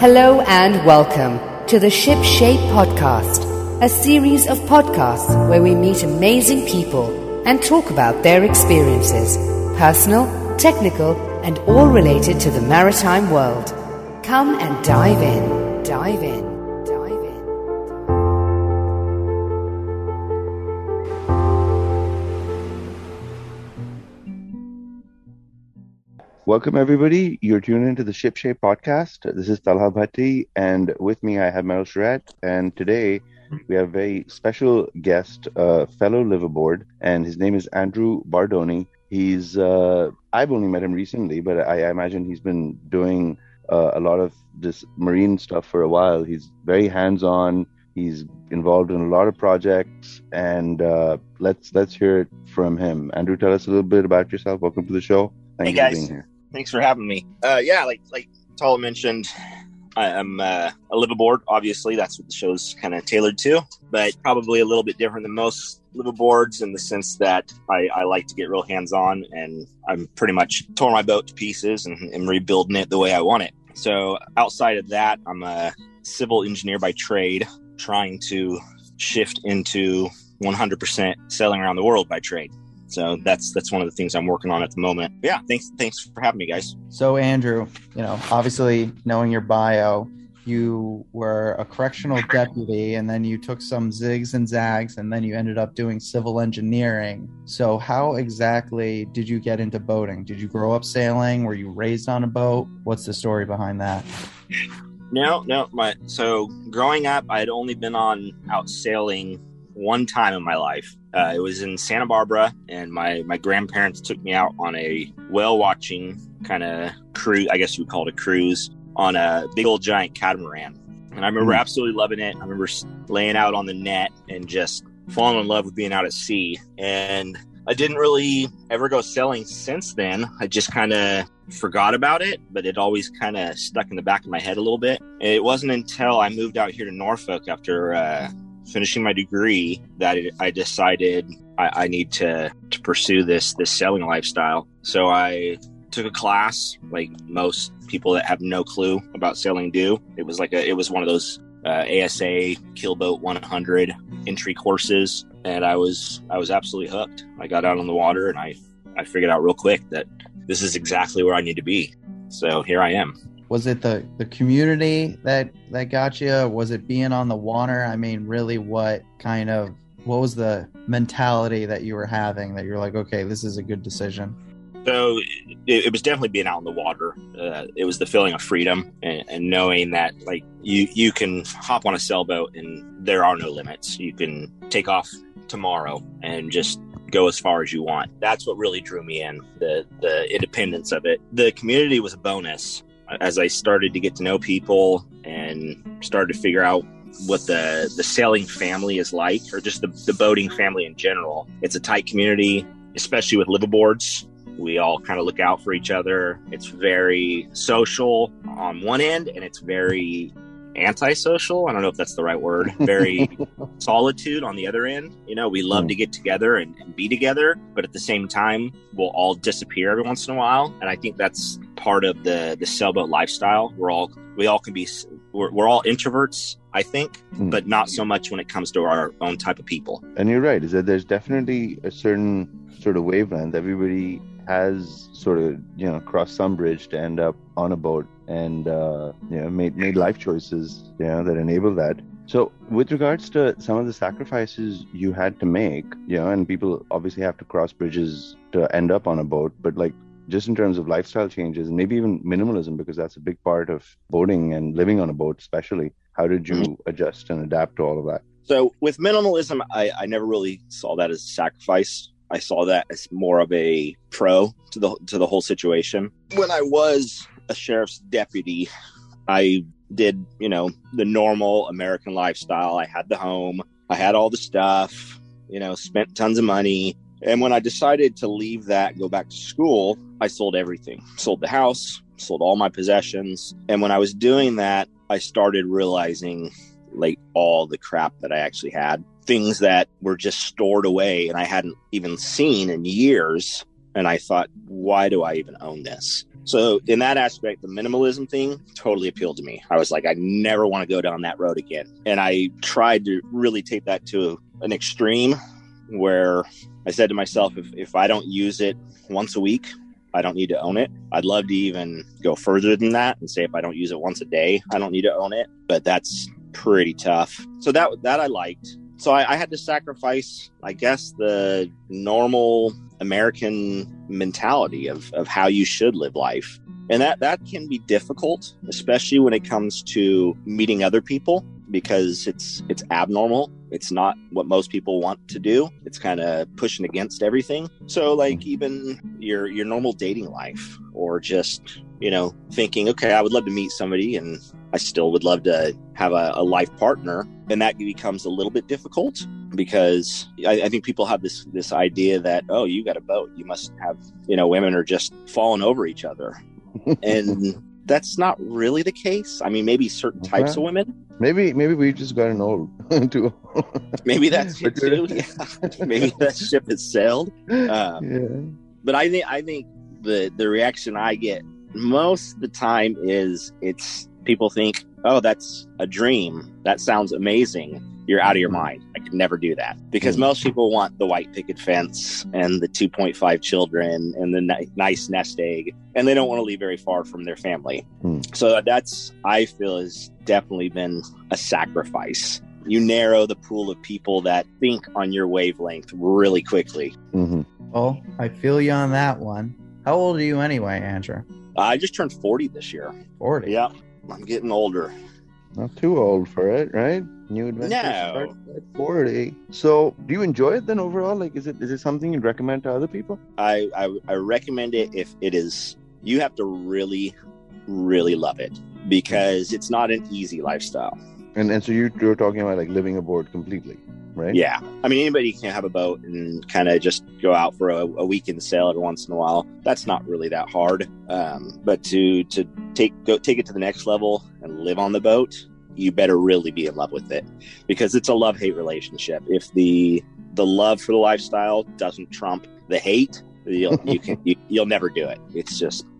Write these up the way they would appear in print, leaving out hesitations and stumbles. Hello and welcome to the Ship Shape Podcast, a series of podcasts where we meet amazing people and talk about their experiences, personal, technical, and all related to the maritime world. Come and dive in, dive in. Welcome, everybody. You're tuned into the SHIPSHAPE podcast. This is Talha Bhatti, and with me I have Meryl Charette. And today we have a very special guest, a fellow liveaboard, and his name is Andrew Bardone. He's, I've only met him recently, but I imagine he's been doing a lot of this marine stuff for a while. He's very hands-on. He's involved in a lot of projects, and let's hear it from him. Andrew, tell us a little bit about yourself. Welcome to the show. Hey, guys. Thanks for having me. Like Tala mentioned, I'm a liveaboard. Obviously, that's what the show's kind of tailored to, but probably a little bit different than most liveaboards in the sense that I like to get real hands-on, and I'm pretty much tore my boat to pieces and am rebuilding it the way I want it. So outside of that, I'm a civil engineer by trade, trying to shift into 100% sailing around the world by trade. So that's one of the things I'm working on at the moment. Yeah, thanks for having me, guys. So Andrew, you know, obviously knowing your bio, you were a correctional deputy, and then you took some zigs and zags, and then you ended up doing civil engineering. So how exactly did you get into boating? Did you grow up sailing? Were you raised on a boat? What's the story behind that? No. So growing up, I had only been out sailing one time in my life. It was in Santa Barbara, and my grandparents took me out on a whale watching kind of cruise, I guess you would call it a cruise, on a big old giant catamaran. And I remember absolutely loving it. I remember laying out on the net and just falling in love with being out at sea. And I didn't really ever go sailing since then. I just kind of forgot about it, but it always kind of stuck in the back of my head a little bit. It wasn't until I moved out here to Norfolk after finishing my degree that I decided I need to pursue this sailing lifestyle. So I took a class like most people that have no clue about sailing do. It was one of those ASA Keelboat 100 entry courses, and I was absolutely hooked. I got out on the water, and I figured out real quick that this is exactly where I need to be. So here I am. Was it the community that got you? Was it being on the water? I mean, really, what was the mentality that you were having that you're like, okay, this is a good decision? So it was definitely being out on the water. It was the feeling of freedom and knowing that like you can hop on a sailboat and there are no limits. You can take off tomorrow and just go as far as you want. That's what really drew me in, the independence of it. The community was a bonus. As I started to get to know people and started to figure out what the sailing family is like, or just the boating family in general, it's a tight community, especially with liveaboards. We all kind of look out for each other. It's very social on one end, and it's very antisocial. I don't know if that's the right word. Very solitude on the other end. You know, we love to get together and be together, but at the same time, we'll all disappear every once in a while. And I think that's part of the sailboat lifestyle. We're all introverts, I think, but not so much when it comes to our own type of people. And you're right, is that there's definitely a certain sort of wavelength. Everybody has sort of, you know, crossed some bridge to end up on a boat and, you know, made life choices, you know, that enable that. So with regards to some of the sacrifices you had to make, you know, and people obviously have to cross bridges to end up on a boat, but like, just in terms of lifestyle changes and maybe even minimalism, because that's a big part of boating and living on a boat, especially. How did you adjust and adapt to all of that? So with minimalism, I never really saw that as a sacrifice. I saw that as more of a pro to the whole situation. When I was a sheriff's deputy, I did, you know, the normal American lifestyle. I had the home, I had all the stuff, you know, spent tons of money. And when I decided to leave that, go back to school, I sold everything, sold the house, sold all my possessions. And when I was doing that, I started realizing like all the crap that I actually had, things that were just stored away and I hadn't even seen in years. And I thought, why do I even own this? So in that aspect, the minimalism thing totally appealed to me. I was like, I never want to go down that road again. And I tried to really take that to an extreme where I said to myself, if I don't use it once a week, I don't need to own it. I'd love to even go further than that and say, if I don't use it once a day, I don't need to own it. But that's pretty tough. So that I liked. So I had to sacrifice, I guess, the normal American mentality of how you should live life. And that can be difficult, especially when it comes to meeting other people, because it's abnormal. It's not what most people want to do. It's kind of pushing against everything. So like even your normal dating life, or just, thinking, okay, I would love to meet somebody and I still would love to have a life partner. And that becomes a little bit difficult, because I think people have this idea that, oh, you got a boat, you must have, women are just falling over each other. And that's not really the case. I mean, maybe certain types of women. Maybe we've just gotten old too. Maybe that's it too. Yeah. Maybe that ship has sailed. But I think the reaction I get most of the time is it's people think, oh, that's a dream. That sounds amazing. You're out of your mind. I could never do that, because most people want the white picket fence and the 2.5 children and the nice nest egg, and they don't want to leave very far from their family. So that's, I feel, has definitely been a sacrifice. You narrow the pool of people that think on your wavelength really quickly. Mm-hmm. Well, I feel you on that one. How old are you anyway, Andrew? I just turned 40 this year. 40? Yeah. I'm getting older. Not too old for it, right? New adventures start at 40. So do you enjoy it then overall? Like, is it something you'd recommend to other people? I recommend it if it is. You have to really, really love it, because it's not an easy lifestyle. And so you're talking about like living aboard completely, right? Yeah. I mean, anybody can have a boat and kind of just go out for a weekend sail every once in a while. That's not really that hard. But to take it to the next level and live on the boat, you better really be in love with it, because it's a love-hate relationship. If the love for the lifestyle doesn't trump the hate, you'll never do it.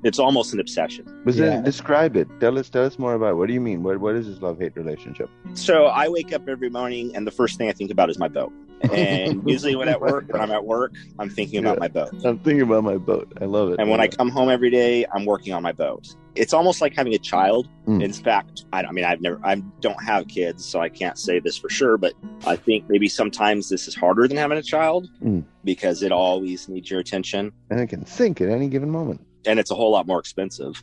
It's almost an obsession. Describe it. Tell us more about it. What do you mean? What is this love-hate relationship? So I wake up every morning and the first thing I think about is my boat. And usually when I'm at work, I'm thinking about my boat. I'm thinking about my boat. I love it. And when I come home every day, I'm working on my boat. It's almost like having a child. In fact, I don't have kids, so I can't say this for sure, but I think maybe sometimes this is harder than having a child, because it always needs your attention. And it can sink at any given moment. And it's a whole lot more expensive.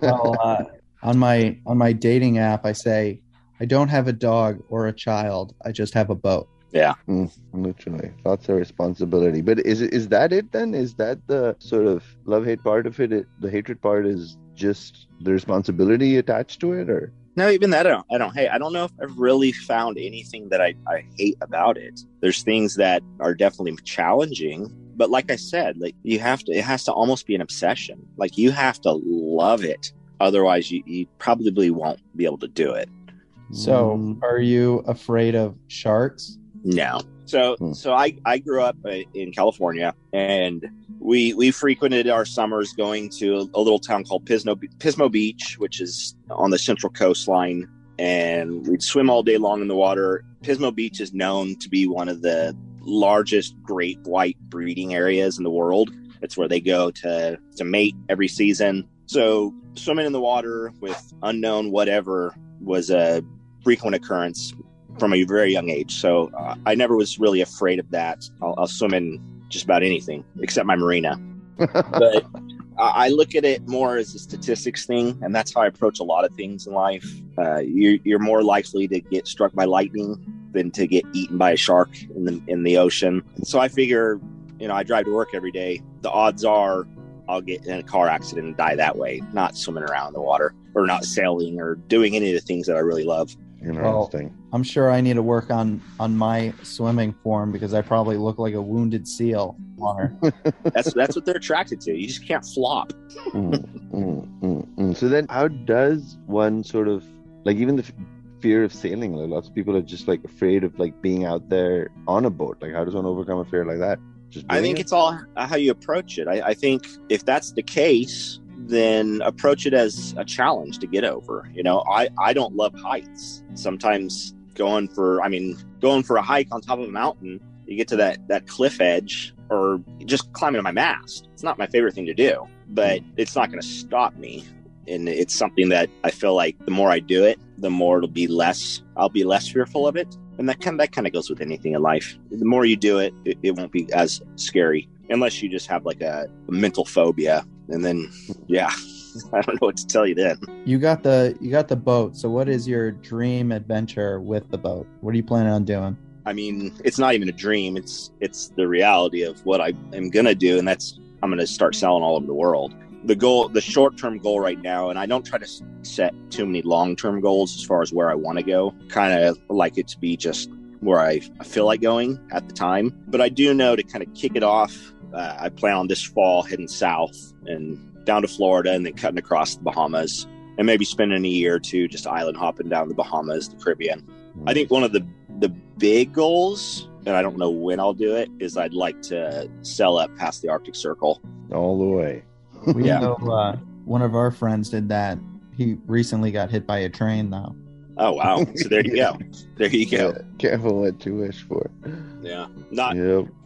Well, on my dating app, I say, I don't have a dog or a child. I just have a boat. Yeah. Literally. Lots of responsibility. But is that it then? Is that the sort of love-hate part of it? The hatred part is just the responsibility attached to it? Or no, even that I don't know if I've really found anything that I hate about it. There's things that are definitely challenging. But like I said, like it has to almost be an obsession. Like you have to love it. Otherwise, you probably won't be able to do it. So are you afraid of sharks? No. So I grew up in California, and we frequented our summers going to a little town called Pismo Beach, which is on the central coastline, and we'd swim all day long in the water. Pismo Beach is known to be one of the largest great white breeding areas in the world. It's where they go to mate every season. So swimming in the water with unknown whatever was a frequent occurrence from a very young age. So I never was really afraid of that. I'll swim in just about anything except my marina. But I look at it more as a statistics thing, and that's how I approach a lot of things in life. You're more likely to get struck by lightning than to get eaten by a shark in the ocean. So I figure, I drive to work every day. The odds are I'll get in a car accident and die that way, not swimming around in the water or not sailing or doing any of the things that I really love. Interesting. Well, I'm sure I need to work on my swimming form, because I probably look like a wounded seal in water. That's what they're attracted to. You just can't flop. So then how does one sort of, like, even the fear of sailing, like lots of people are just like afraid of like being out there on a boat. Like how does one overcome a fear like that? I think it's all how you approach it. I think if that's the case, then approach it as a challenge to get over. You know, I don't love heights. Sometimes going for a hike on top of a mountain, you get to that cliff edge or just climbing my mast. It's not my favorite thing to do, but it's not going to stop me. And it's something that I feel like the more I do it, the more it'll be less, I'll be less fearful of it. And that kind of goes with anything in life. The more you do it, it won't be as scary, unless you just have like a mental phobia. And then, yeah, I don't know what to tell you then. You got the boat. So what is your dream adventure with the boat? What are you planning on doing? I mean, it's not even a dream. It's the reality of what I am going to do. And that's, I'm going to start sailing all over the world. The goal, the short-term goal right now, and I don't try to set too many long-term goals as far as where I want to go, kind of like it to be just where I feel like going at the time. But I do know to kind of kick it off, I plan on this fall heading south and down to Florida and then cutting across the Bahamas and maybe spending a year or two just island hopping down the Bahamas, the Caribbean. I think one of the big goals, and I don't know when I'll do it, is I'd like to sail up past the Arctic Circle. All the way. We know one of our friends did that. He recently got hit by a train, though. Oh, wow. So there you go. There you go. Yeah, careful what you wish for. Yeah. Not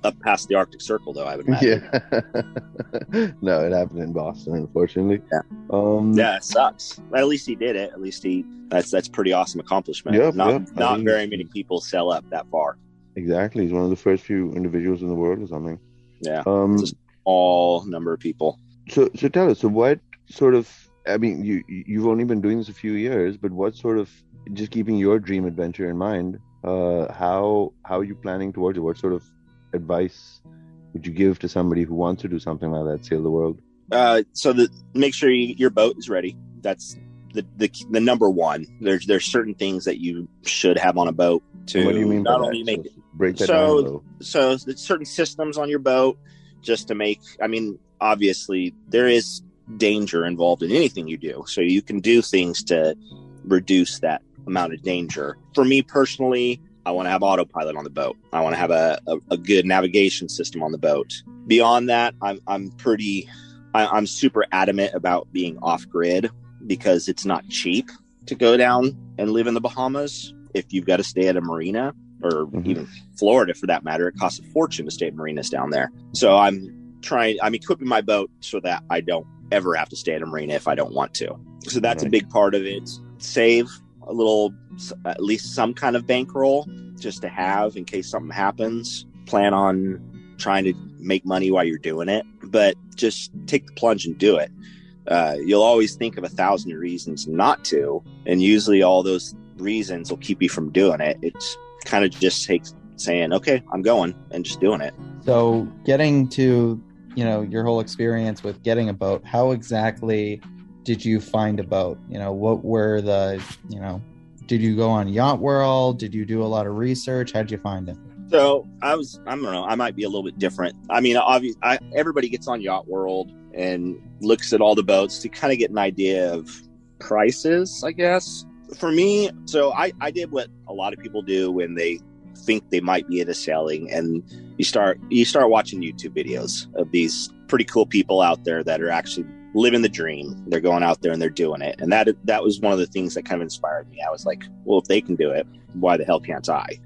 up past the Arctic Circle, though, I would imagine. Yeah. No, it happened in Boston, unfortunately. Yeah. Yeah, it sucks. Well, at least he did it. At least that's pretty awesome accomplishment. Yep, not very many people sail up that far. Exactly. He's one of the first few individuals in the world or something. Yeah. Just all number of people. So tell us, so what sort of, I mean, you've only been doing this a few years, but what sort of, just keeping your dream adventure in mind, how are you planning towards it? What sort of advice would you give to somebody who wants to do something like that, sail the world? Make sure your boat is ready. That's the number one. There's certain things that you should have on a boat to. What do you mean by that? Break that down, though. So there's certain systems on your boat just to make, I mean, obviously there is danger involved in anything you do, so you can do things to reduce that amount of danger. For me personally, I want to have autopilot on the boat. I want to have a good navigation system on the boat. Beyond that, I'm super adamant about being off grid, because it's not cheap to go down and live in the Bahamas. If you've got to stay at a marina or even Florida for that matter, it costs a fortune to stay at marinas down there. So I'm equipping my boat so that I don't ever have to stay at a marina if I don't want to. So that's a big part of it. Save a little, at least some kind of bankroll just to have in case something happens. Plan on trying to make money while you're doing it, but just take the plunge and do it. You'll always think of 1,000 reasons not to, and usually all those reasons will keep you from doing it. It's kind of just takes saying, okay, I'm going, and just doing it. So getting to, you know, your whole experience with getting a boat, how exactly did you find a boat? You know, what were the, you know, did you go on Yacht World? Did you do a lot of research? How'd you find it? So I don't know, I might be a little bit different. I mean, obviously everybody gets on Yacht World and looks at all the boats to kind of get an idea of prices, I guess. For me, so I did what a lot of people do when they think they might be into sailing, and you start watching YouTube videos of these pretty cool people out there that are actually living the dream. They're going out there and they're doing it, and that was one of the things that kind of inspired me. I was like, well, if they can do it, why the hell can't I?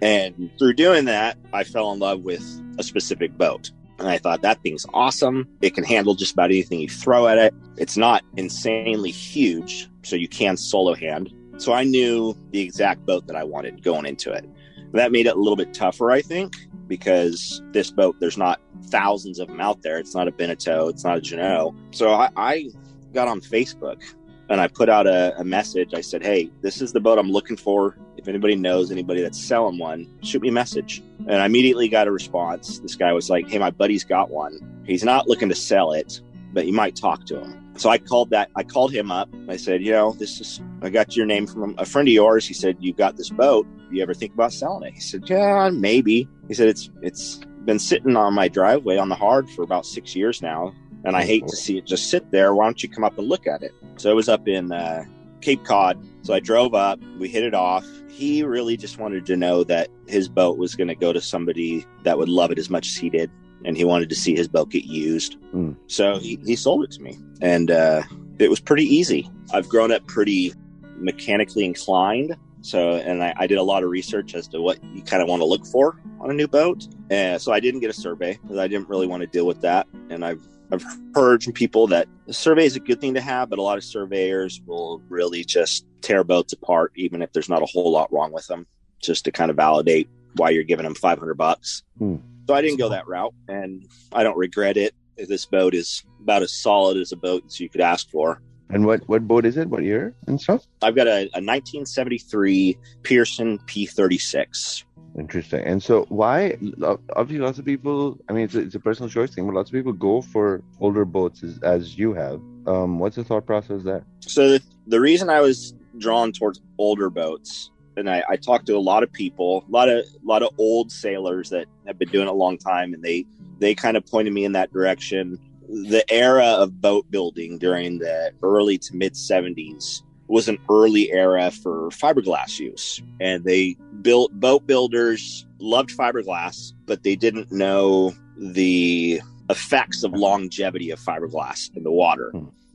And through doing that, I fell in love with a specific boat, and I thought, that thing's awesome. It can handle just about anything you throw at it. It's not insanely huge, so you can solo hand. So I knew the exact boat that I wanted going into it. That made it a little bit tougher, I think, because this boat, there's not thousands of them out there. It's not a Beneteau. It's not a Jeanneau. So I got on Facebook and I put out a message. I said, hey, this is the boat I'm looking for. If anybody knows anybody that's selling one, shoot me a message. And I immediately got a response. This guy was like, hey, my buddy's got one. He's not looking to sell it, but you might talk to him. So I called him up. I said, you know, I got your name from a friend of yours. He said, you got this boat. You ever think about selling it? He said, yeah, maybe. He said, it's been sitting on my driveway on the hard for about 6 years now, and I hate to see it just sit there. Why don't you come up and look at it? So it was up in Cape Cod. So I drove up, we hit it off. He really just wanted to know that his boat was going to go to somebody that would love it as much as he did. and he wanted to see his boat get used. So he sold it to me, and it was pretty easy. I've grown up pretty mechanically inclined. So, and I did a lot of research as to what you kind of want to look for on a new boat. So I didn't get a survey because I didn't really want to deal with that. And I've heard from people that a survey is a good thing to have, but a lot of surveyors will really just tear boats apart, even if there's not a whole lot wrong with them, just to kind of validate why you're giving them $500. So I didn't go that route, and I don't regret it. This boat is about as solid as a boat as you could ask for. And what boat is it? What year and stuff? I've got a 1973 Pearson P36. Interesting. And so why, obviously lots of people, I mean, it's a personal choice thing, but lots of people go for older boats as you have. What's the thought process there? So the reason I was drawn towards older boats, and I talked to a lot of people, a lot of old sailors that have been doing it a long time, and they kind of pointed me in that direction. The era of boat building during the early to mid 70s was an early era for fiberglass use. And they built, boat builders loved fiberglass, but they didn't know the effects of longevity of fiberglass in the water.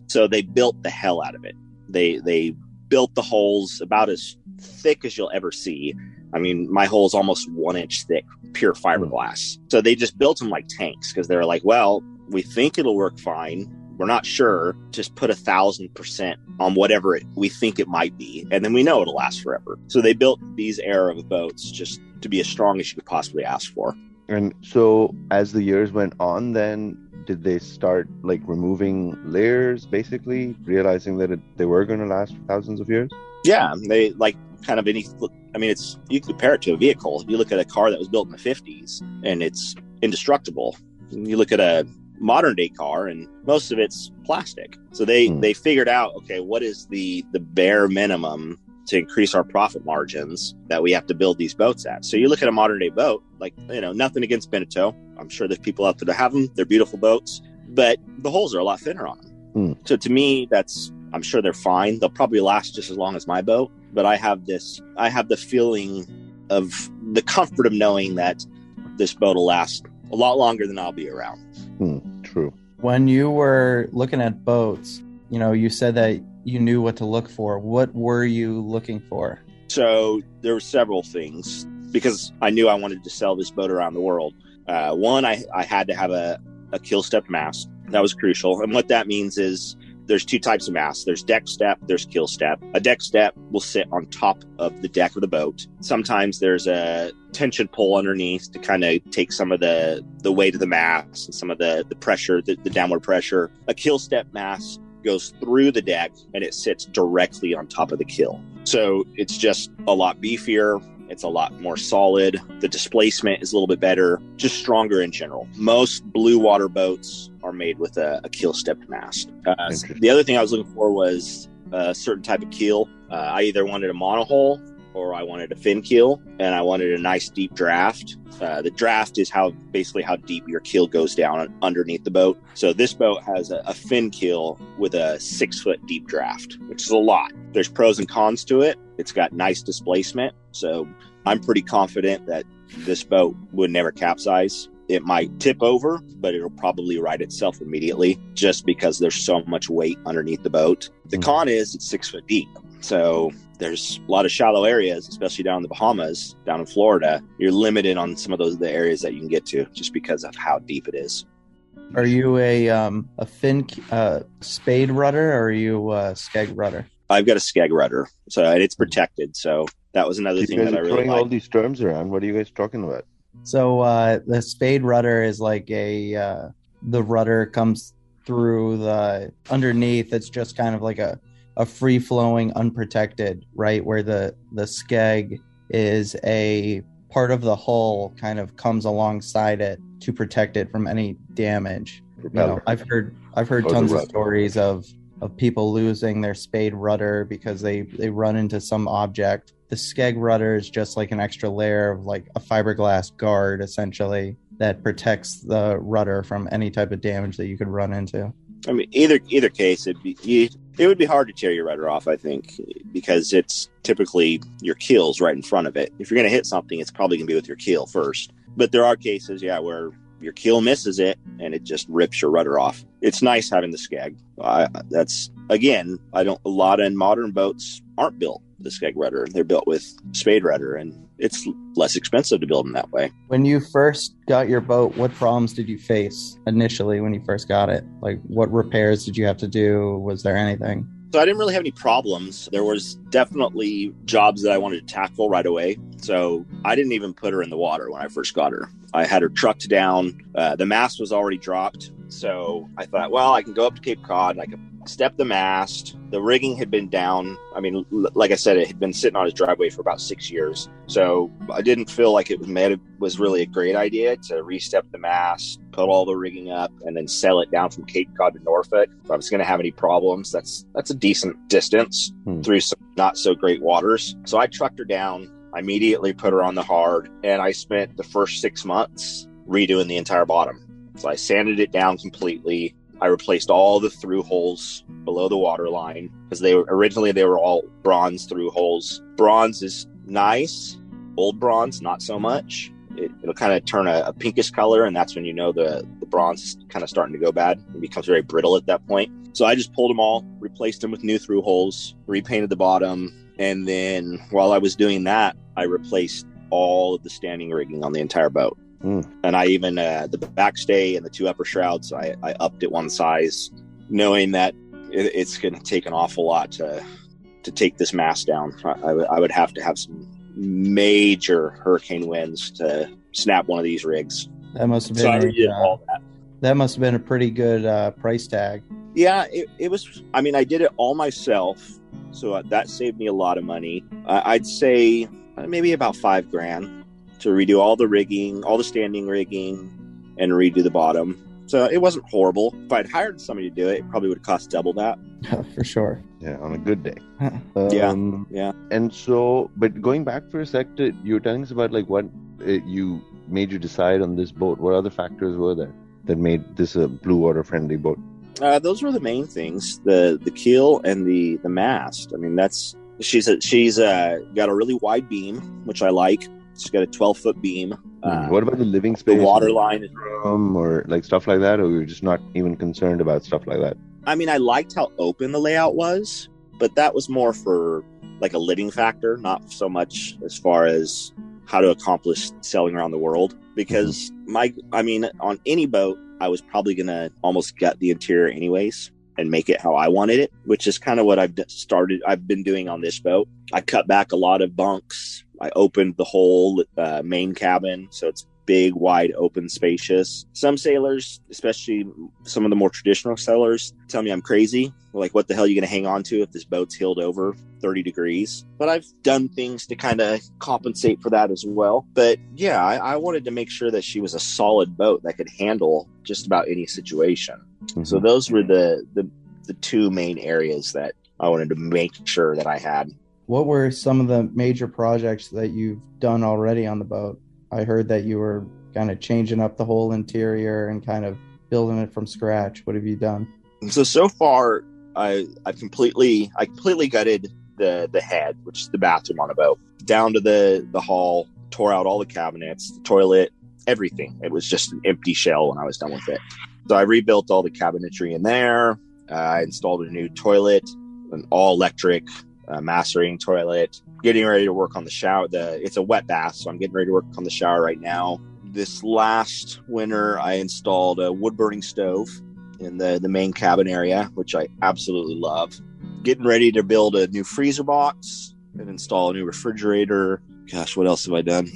So they built the hell out of it. They built the holes about as thick as you'll ever see. I mean, my hole is almost 1 inch thick, pure fiberglass. So they just built them like tanks because they were like, well, we think it'll work fine. We're not sure. Just put 1,000% on whatever we think it might be. And then we know it'll last forever. So they built these era of boats just to be as strong as you could possibly ask for. And so as the years went on, then did they start like removing layers, basically realizing that they were going to last for thousands of years? Yeah. They like kind of any, I mean, it's, you compare it to a vehicle. If you look at a car that was built in the 50s and it's indestructible, you look at a modern day car and most of it's plastic. So they figured out, okay, what is the bare minimum to increase our profit margins that we have to build these boats at? So you look at a modern day boat, like, you know, nothing against Beneteau. I'm sure there's people out there that have them. They're beautiful boats, but the holes are a lot thinner on them. So to me, that's, I'm sure they're fine. They'll probably last just as long as my boat, but I have the feeling of the comfort of knowing that this boat will last a lot longer than I'll be around. True. When you were looking at boats, you know, you said that you knew what to look for. What were you looking for? So there were several things because I knew I wanted to sell this boat around the world. One, I had to have a keel step mast. That was crucial. And what that means is there's two types of masts. There's deck step, there's keel step. A deck step will sit on top of the deck of the boat. Sometimes there's a tension pole underneath to kind of take some of the weight of the mast and some of the pressure, the downward pressure. A keel step mast goes through the deck and it sits directly on top of the keel. So it's just a lot beefier. It's a lot more solid. The displacement is a little bit better, just stronger in general. Most blue water boats are made with a keel stepped mast. The other thing I was looking for was a certain type of keel. I either wanted a monohull or I wanted a fin keel, and I wanted a nice deep draft. The draft is how deep your keel goes down underneath the boat. So this boat has a fin keel with a 6-foot deep draft, which is a lot. There's pros and cons to it. It's got nice displacement. So I'm pretty confident that this boat would never capsize. It might tip over, but it'll probably right itself immediately just because there's so much weight underneath the boat. The con is it's 6-foot deep. So there's a lot of shallow areas, especially down in the Bahamas, down in Florida. You're limited on some of the areas that you can get to just because of how deep it is. Are you a fin spade rudder or are you a skeg rudder? I've got a skeg rudder, so and it's protected. So that was another thing that I really like. All these terms around. What are you guys talking about? So the spade rudder is like the rudder comes through the underneath. It's just kind of like a free-flowing, unprotected, right, where the skeg is a part of the hull kind of comes alongside it to protect it from any damage. You know, I've heard tons of stories of people losing their spade rudder because they run into some object. The skeg rudder is just like an extra layer of like a fiberglass guard, essentially, that protects the rudder from any type of damage that you could run into. I mean, either case, it would be hard to tear your rudder off, I think, because it's typically your keel's right in front of it. If you're going to hit something, it's probably going to be with your keel first. But there are cases, yeah, where your keel misses it and it just rips your rudder off. It's nice having the skag. A lot of modern boats aren't built with the skag rudder. They're built with spade rudder, and it's less expensive to build them that way. When you first got your boat, what problems did you face initially when you first got it? Like, what repairs did you have to do? Was there anything? So I didn't really have any problems. There was definitely jobs that I wanted to tackle right away. So I didn't even put her in the water when I first got her. I had her trucked down. The mast was already dropped. So I thought, well, I can go up to Cape Cod. I can step the mast. The rigging had been down. I mean, like I said, it had been sitting on his driveway for about 6 years. So I didn't feel like it was really a great idea to re-step the mast, put all the rigging up, and then sail it down from Cape Cod to Norfolk. If I was going to have any problems, that's a decent distance through some not so great waters. So I trucked her down. I immediately put her on the hard, and I spent the first 6 months redoing the entire bottom. So I sanded it down completely. I replaced all the through holes below the water line because they were all bronze through holes. Bronze is nice. Old bronze, not so much. It'll kind of turn a pinkish color, and that's when you know the bronze is kind of starting to go bad. It becomes very brittle at that point. So I just pulled them all, replaced them with new through holes, repainted the bottom, and then while I was doing that, I replaced all of the standing rigging on the entire boat. And I even, the backstay and the two upper shrouds, I upped it one size, knowing that it's going to take an awful lot to take this mast down. I would have to have some major hurricane winds to snap one of these rigs. That must have been a pretty good price tag. Yeah, it was. I mean, I did it all myself, so that saved me a lot of money. I'd say maybe about $5,000. To redo all the rigging, all the standing rigging, and redo the bottom. So it wasn't horrible. If I'd hired somebody to do it, it probably would have cost double that. For sure. Yeah, on a good day. Yeah. And so, but going back for a sec, you were telling us about like what you made you decide on this boat. What other factors were there that made this a blue water friendly boat? Those were the main things: the keel and the mast. I mean, that's she's got a really wide beam, which I like. It's got a 12-foot beam. What about the living space? The water line, or like stuff like that? Or we were just not even concerned about stuff like that? I mean, I liked how open the layout was, but that was more for like a living factor, not so much as far as how to accomplish sailing around the world. Because on any boat, I was probably going to almost gut the interior anyways and make it how I wanted it, which is kind of what I've been doing on this boat. I cut back a lot of bunks. I opened the whole main cabin, so it's big, wide, open, spacious. Some sailors, especially some of the more traditional sailors, tell me I'm crazy. Like, what the hell are you going to hang on to if this boat's heeled over 30 degrees? But I've done things to kind of compensate for that as well. But yeah, I wanted to make sure that she was a solid boat that could handle just about any situation. Mm-hmm. So those were the two main areas that I wanted to make sure that I had. What were some of the major projects that you've done already on the boat? I heard that you were kind of changing up the whole interior and kind of building it from scratch. What have you done? So far, I completely gutted the head, which is the bathroom on a boat, down to the hall, tore out all the cabinets, the toilet, everything. It was just an empty shell when I was done with it. So I rebuilt all the cabinetry in there. I installed a new toilet, an all-electric mastering toilet, getting ready to work on the shower. It's a wet bath, so I'm getting ready to work on the shower right now. This last winter, I installed a wood-burning stove in the main cabin area, which I absolutely love. Getting ready to build a new freezer box and install a new refrigerator. Gosh, what else have I done?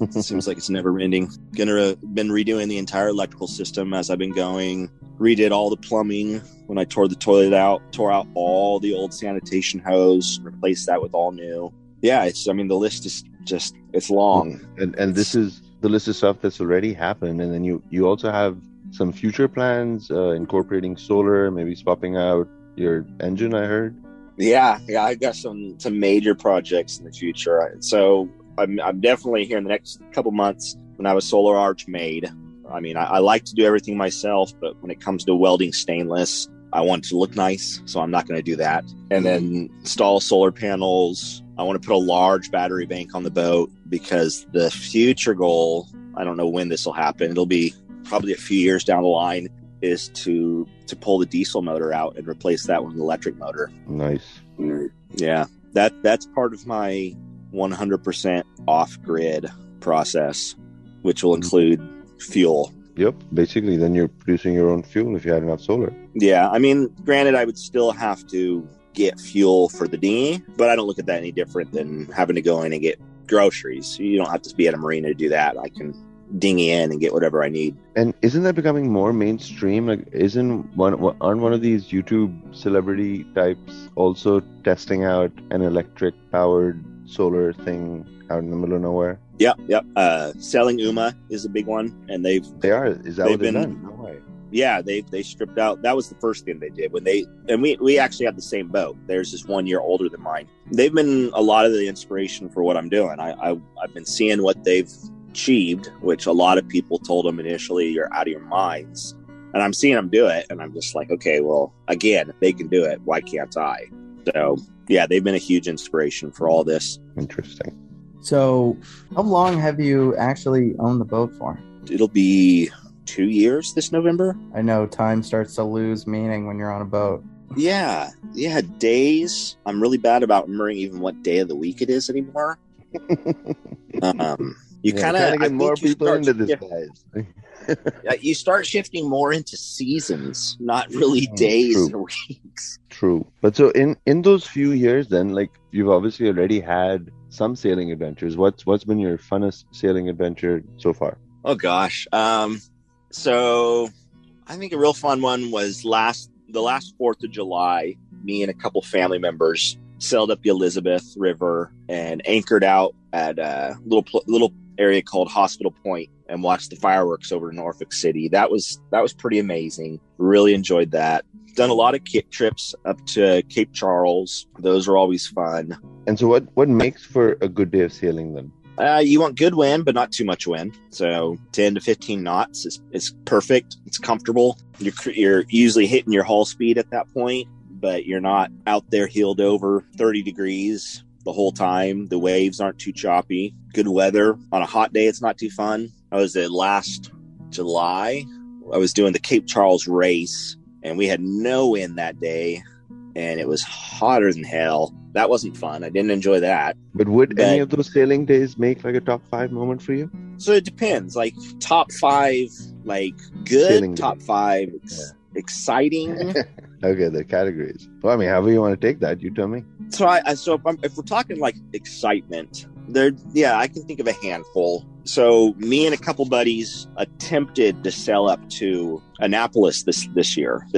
It seems like it's never ending. Been redoing the entire electrical system as I've been going. Redid all the plumbing when I tore the toilet out, tore out all the old sanitation hose, replaced that with all new. Yeah, the list is just, it's long. And this is the list of stuff that's already happened. And then you also have some future plans, incorporating solar, maybe swapping out your engine, I heard. Yeah, I've got some major projects in the future. So I'm definitely here in the next couple months when I have a solar arch made. I mean, I like to do everything myself, but when it comes to welding stainless, I want it to look nice, so I'm not going to do that. And then install solar panels. I want to put a large battery bank on the boat because the future goal, I don't know when this will happen. It'll be probably a few years down the line is to pull the diesel motor out and replace that with an electric motor. Nice. Yeah, that's part of my 100% off-grid process, which will include fuel. Yep. Basically, then you're producing your own fuel if you had enough solar. Yeah. I mean, granted, I would still have to get fuel for the dinghy, but I don't look at that any different than having to go in and get groceries. You don't have to be at a marina to do that. I can dinghy in and get whatever I need. And isn't that becoming more mainstream? Like, aren't one of these YouTube celebrity types also testing out an electric powered solar thing out in the middle of nowhere? Yep. Sailing Uma is a big one, and they've done? No way. Yeah, they stripped out. That was the first thing they did when we actually had the same boat. Theirs is 1 year older than mine. They've been a lot of the inspiration for what I'm doing. I've been seeing what they've achieved, which a lot of people told them initially, you're out of your minds. And I'm seeing them do it, and I'm just like, okay, well, again, if they can do it, why can't I? So yeah, they've been a huge inspiration for all this. Interesting. So how long have you actually owned the boat for? It'll be 2 years this November. I know time starts to lose meaning when you're on a boat. Yeah. Days. I'm really bad about remembering even what day of the week it is anymore. You kind of get more people into this, guys. You start shifting more into seasons, not really days and weeks. True. But so in those few years then, like, you've obviously already had some sailing adventures. What's been your funnest sailing adventure so far? Oh, gosh. So I think a real fun one was the last 4th of July, me and a couple family members sailed up the Elizabeth River and anchored out at a little area called Hospital Point and watched the fireworks over Norfolk City. That was pretty amazing. Really enjoyed that. Done a lot of kit trips up to Cape Charles. Those are always fun. And so what makes for a good day of sailing then? You want good wind, but not too much wind. So 10 to 15 knots is perfect. It's comfortable. You're usually hitting your hull speed at that point, but you're not out there heeled over 30 degrees the whole time. The waves aren't too choppy. Good weather. On a hot day, it's not too fun. I was there last July. I was doing the Cape Charles race, and we had no wind that day, and it was hotter than hell. That wasn't fun. I didn't enjoy that. But would any of those sailing days make like a top 5 moment for you? So it depends. Like top 5, like good sailing top days. 5, exciting. Okay, the categories. Well, I mean, however you want to take that, you tell me. So, if we're talking like excitement, I can think of a handful. So, me and a couple buddies attempted to sail up to Annapolis this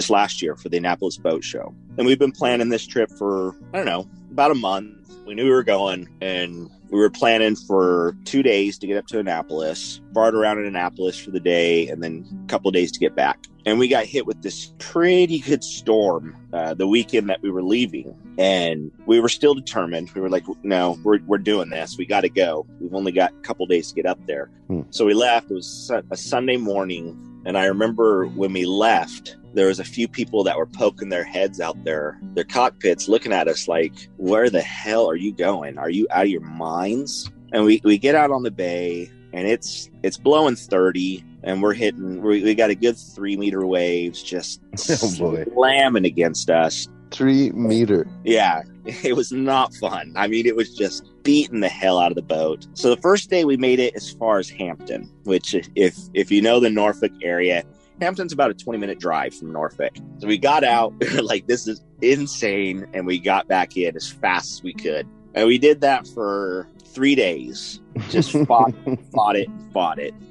last year for the Annapolis Boat Show, and we've been planning this trip for about a month. We knew we were going, and we were planning for 2 days to get up to Annapolis, bart around in Annapolis for the day, and then a couple of days to get back. And we got hit with this pretty good storm the weekend that we were leaving. And we were still determined. We were like, no, we're doing this. We got to go. We've only got a couple of days to get up there. So we left. It was a Sunday morning. And I remember when we left, there was a few people that were poking their heads out their cockpits, looking at us like, where the hell are you going? Are you out of your minds? And we get out on the bay, and it's blowing 30, and we're hitting, we got a good 3-meter waves just slamming against us. 3 meter. Yeah, it was not fun. I mean, it was just beating the hell out of the boat. So the first day we made it as far as Hampton, which if you know the Norfolk area, Hampton's about a 20-minute drive from Norfolk. So we got out, we were like, this is insane, and we got back in as fast as we could. And we did that for 3 days. Just fought it.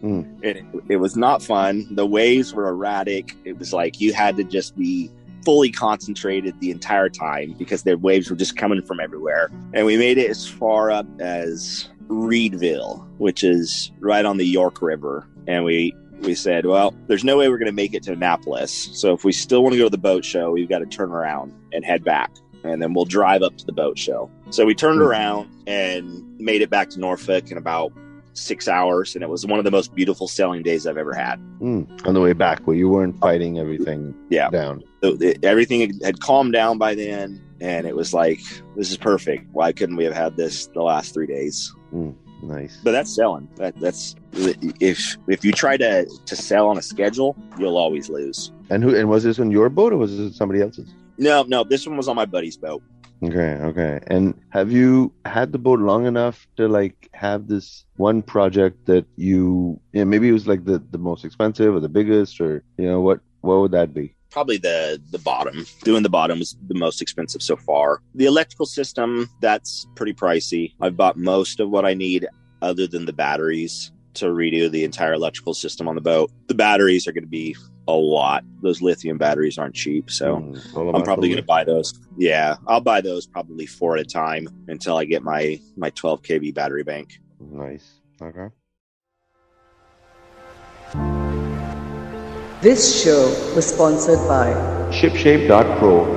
And it was not fun. The waves were erratic. It was like you had to just be fully concentrated the entire time because their waves were just coming from everywhere. And we made it as far up as Reedville, which is right on the York River. And we said, well, there's no way we're going to make it to Annapolis. So if we still want to go to the boat show, we've got to turn around and head back. And then we'll drive up to the boat show. So we turned around and made it back to Norfolk in about 6 hours, and it was one of the most beautiful sailing days I've ever had. On the way back, where you weren't fighting everything down. So everything had calmed down by then, and it was like, this is perfect. Why couldn't we have had this the last 3 days? Nice. But that's selling. That's if you try to sell on a schedule, you'll always lose. And was this on your boat or was this somebody else's? No, this one was on my buddy's boat. Okay. And have you had the boat long enough to like have this one project that you know, maybe it was like the most expensive or the biggest, or you know, what would that be? Probably the bottom. Doing the bottom was the most expensive so far. The electrical system, that's pretty pricey. I've bought most of what I need other than the batteries to redo the entire electrical system on the boat. The batteries are going to be a lot. Those lithium batteries aren't cheap, so I'm probably going to buy those. Yeah, I'll buy those probably 4 at a time until I get my 12 kV battery bank. Nice. Okay. This show was sponsored by SHIPSHAPE.PRO.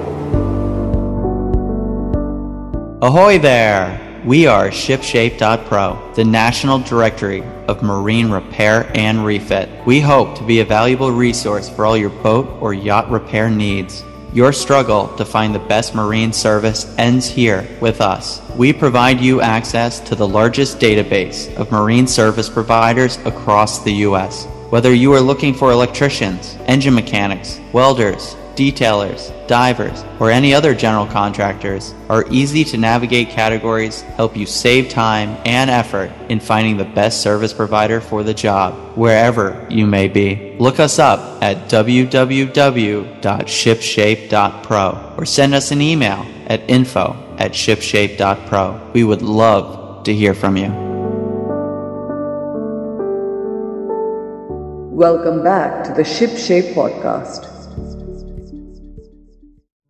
Ahoy there! We are SHIPSHAPE.PRO, the National Directory of Marine Repair and Refit. We hope to be a valuable resource for all your boat or yacht repair needs. Your struggle to find the best marine service ends here with us. We provide you access to the largest database of marine service providers across the U.S. Whether you are looking for electricians, engine mechanics, welders, detailers, divers, or any other general contractors, our easy-to-navigate categories help you save time and effort in finding the best service provider for the job, wherever you may be. Look us up at www.shipshape.pro or send us an email at info@shipshape.pro. We would love to hear from you. Welcome back to the ShipShape podcast.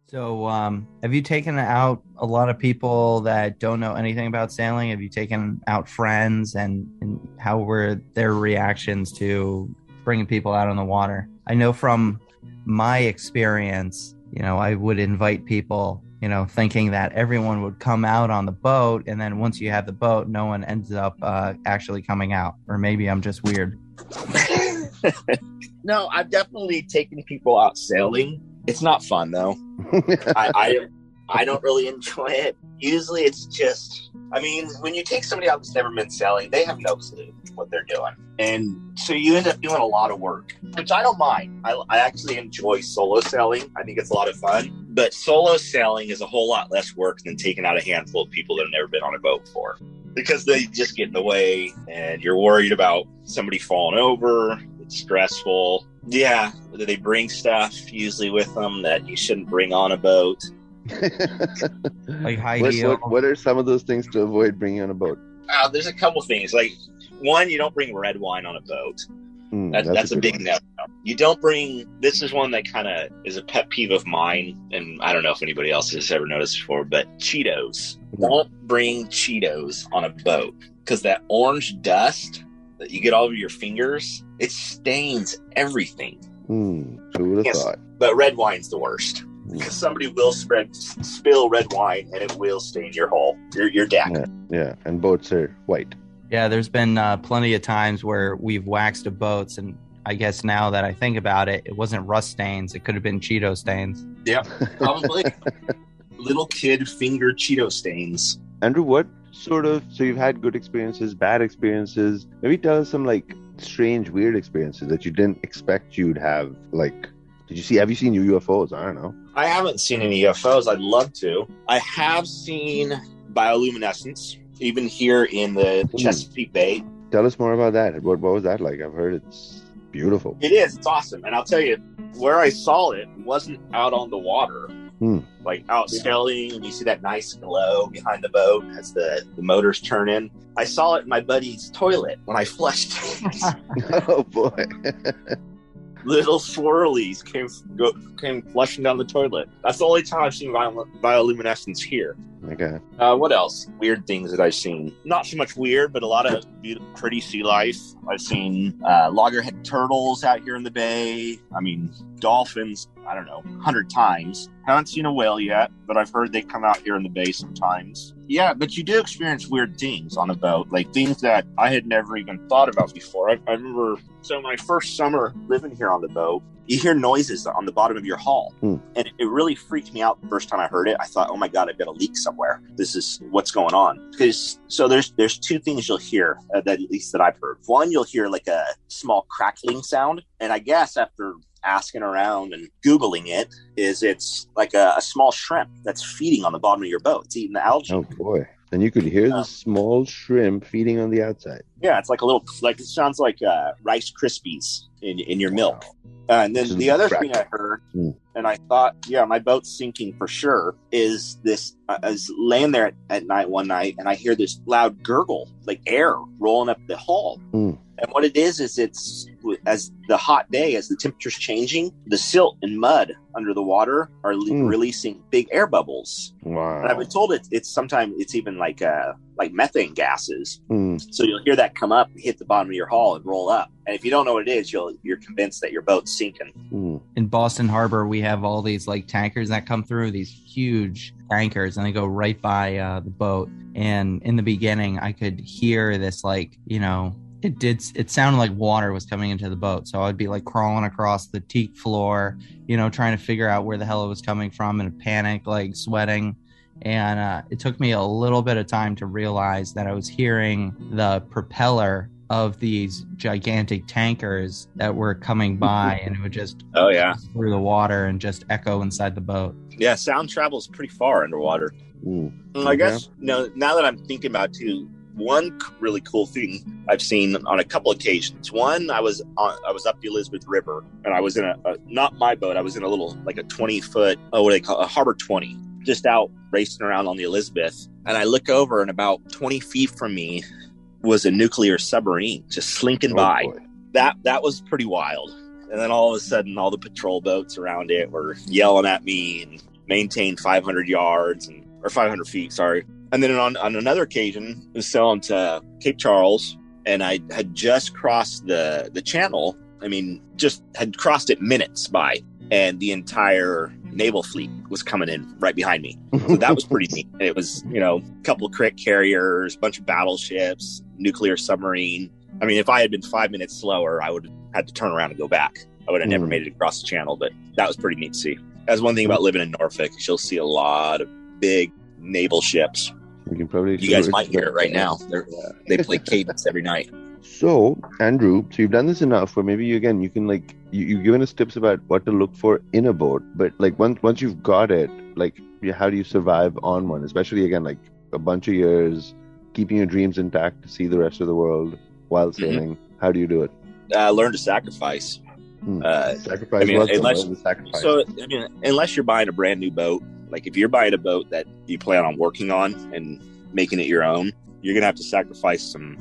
So, have you taken out a lot of people that don't know anything about sailing? Have you taken out friends, and how were their reactions to bringing people out on the water? I know from my experience, you know, I would invite people, you know, thinking that everyone would come out on the boat, and then once you have the boat, no one ends up actually coming out. Or maybe I'm just weird. No, I've definitely taken people out sailing. It's not fun though. I don't really enjoy it. Usually it's just, I mean, when you take somebody out that's never been sailing, they have no clue what they're doing. And so you end up doing a lot of work, which I don't mind. I actually enjoy solo sailing. I think it's a lot of fun. But solo sailing is a whole lot less work than taking out a handful of people that have never been on a boat before, because they just get in the way and you're worried about somebody falling over. It's stressful. Yeah. They bring stuff usually with them that you shouldn't bring on a boat. Like high heel. What are some of those things to avoid bringing on a boat? There's a couple things. Like, one, you don't bring red wine on a boat. That's a big no. You don't bring, this is one that kind of is a pet peeve of mine, and I don't know if anybody else has ever noticed before, but Cheetos. Don't bring Cheetos on a boat, because that orange dust that you get all over your fingers, it stains everything. Who would have thought? But red wine's the worst, because somebody will spill red wine and it will stain your hull, your deck. Yeah, and boats are white. Yeah, there's been plenty of times where we've waxed a boats, and I guess now that I think about it, it wasn't rust stains. It could have been Cheeto stains. Yeah, probably. Little kid finger Cheeto stains. Andrew, what sort of, so you've had good experiences, bad experiences. Maybe tell us some like strange, weird experiences that you didn't expect you'd have. Like, have you seen your UFOs? I don't know. I haven't seen any UFOs. I'd love to. I have seen bioluminescence. Even here in the Chesapeake Bay. Tell us more about that. What was that like? I've heard it's beautiful. It is. It's awesome. And I'll tell you, where I saw it wasn't out on the water. Like out sailing, and you see that nice glow behind the boat as the motors turn in. I saw it in my buddy's toilet when I flushed it. Oh, boy. Little swirlies came flushing down the toilet. That's the only time I've seen bioluminescence here. Okay. What else? Weird things that I've seen. Not so much weird, but a lot of beautiful, pretty sea life. I've seen loggerhead turtles out here in the bay. I mean, dolphins. I don't know, 100 times. Haven't seen a whale yet, but I've heard they come out here in the bay sometimes. Yeah, but you do experience weird things on a boat, like things that I had never even thought about before. I remember, so my first summer living here on the boat, you hear noises on the bottom of your hull. And it really freaked me out the first time I heard it. I thought, oh my God, I've got a leak somewhere. This is what's going on. Because so there's two things you'll hear, that at least that I've heard. One, you'll hear like a small crackling sound. And I guess after asking around and Googling it, is it's like a small shrimp that's feeding on the bottom of your boat. It's eating the algae. Oh boy. And you could hear the small shrimp feeding on the outside. Yeah, it's like a little, like it sounds like Rice Krispies in your milk. And then the other thing I heard, and I thought, yeah, my boat's sinking for sure, is this, I was laying there at night one night, and I hear this loud gurgle, like air rolling up the hull. And what it is it's, as the hot day, as the temperature's changing, the silt and mud under the water are releasing big air bubbles. Wow. And I've been told it's sometimes it's even like methane gases. So you'll hear that come up, hit the bottom of your hull, and roll up. And if you don't know what it is, you're convinced that your boat's sinking. In Boston Harbor, we have all these like tankers that come through, these huge tankers, and they go right by the boat. And in the beginning, I could hear this, like, you know, it sounded like water was coming into the boat. So I'd be like crawling across the teak floor, you know, trying to figure out where the hell it was coming from in a panic, like sweating. And it took me a little bit of time to realize that I was hearing the propeller of these gigantic tankers that were coming by, and it would just through the water and just echo inside the boat. Yeah, sound travels pretty far underwater. I guess, you know, now that I'm thinking about too, one really cool thing I've seen on a couple occasions. One, I was up the Elizabeth River, and I was in a not my boat. I was in a little, like a 20-foot, what do they call it? A Harbor 20, just out racing around on the Elizabeth. And I look over, and about 20 feet from me was a nuclear submarine just slinking by. Boy. That was pretty wild. And then all of a sudden, all the patrol boats around it were yelling at me and maintain 500 feet, sorry. And then on another occasion, I was sailing to Cape Charles, and I had just crossed the channel. I mean, just had crossed it minutes by, and the entire naval fleet was coming in right behind me. So that was pretty neat. And it was, you know, a couple of Crick carriers, a bunch of battleships, nuclear submarine. I mean, if I had been 5 minutes slower, I would have had to turn around and go back. I would have never made it across the channel, but that was pretty neat to see. That's one thing about living in Norfolk. You'll see a lot of big naval ships. We can probably you guys might hear it right now. They play Cadence every night. So, Andrew, you've done this enough where maybe you can, like, you've given us tips about what to look for in a boat, but like once you've got it, like, how do you survive on one? Especially, again, like a bunch of years, keeping your dreams intact to see the rest of the world while sailing. How do you do it? Learn to sacrifice. Sacrifice. I mean, unless you're buying a brand new boat, like if you're buying a boat that you plan on working on and making it your own, you're going to have to sacrifice some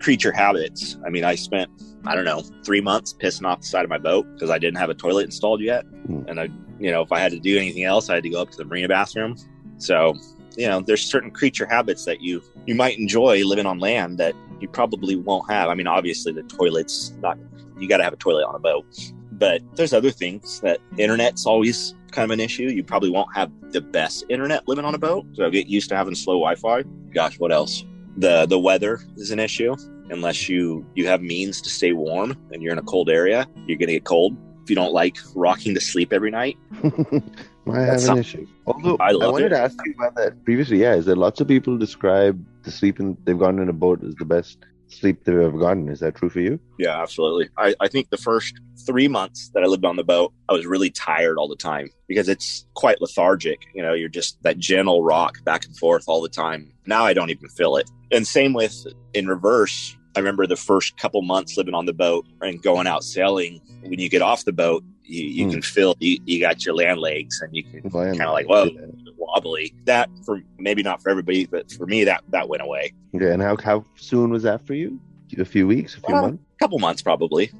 creature habits. I mean, I spent, 3 months pissing off the side of my boat because I didn't have a toilet installed yet. And I, if I had to do anything else, I had to go up to the marina bathroom. So, there's certain creature habits that you might enjoy living on land that you probably won't have. I mean, obviously the toilet's not, you got to have a toilet on a boat, but there's other things that internet's always kind of an issue. You probably won't have the best internet living on a boat. So get used to having slow Wi-Fi. Gosh, what else? The weather is an issue. Unless you have means to stay warm and you're in a cold area, you're going to get cold. If you don't like rocking to sleep every night, I have an issue. Although I wanted to ask you about that previously. Yeah, is that lots of people describe the sleep they've gotten in a boat as the best sleep they've ever gotten. Is that true for you? Yeah, absolutely. I think the first 3 months that I lived on the boat, I was really tired all the time because it's quite lethargic. You're just that gentle rock back and forth all the time. Now I don't even feel it. And same with in reverse. I remember the first couple months living on the boat and going out sailing. When you get off the boat, you can feel you got your land legs and you can kind of like, whoa, wobbly. That for maybe not for everybody, but for me, that went away. Okay, and how soon was that for you? A few weeks, months? A couple months probably.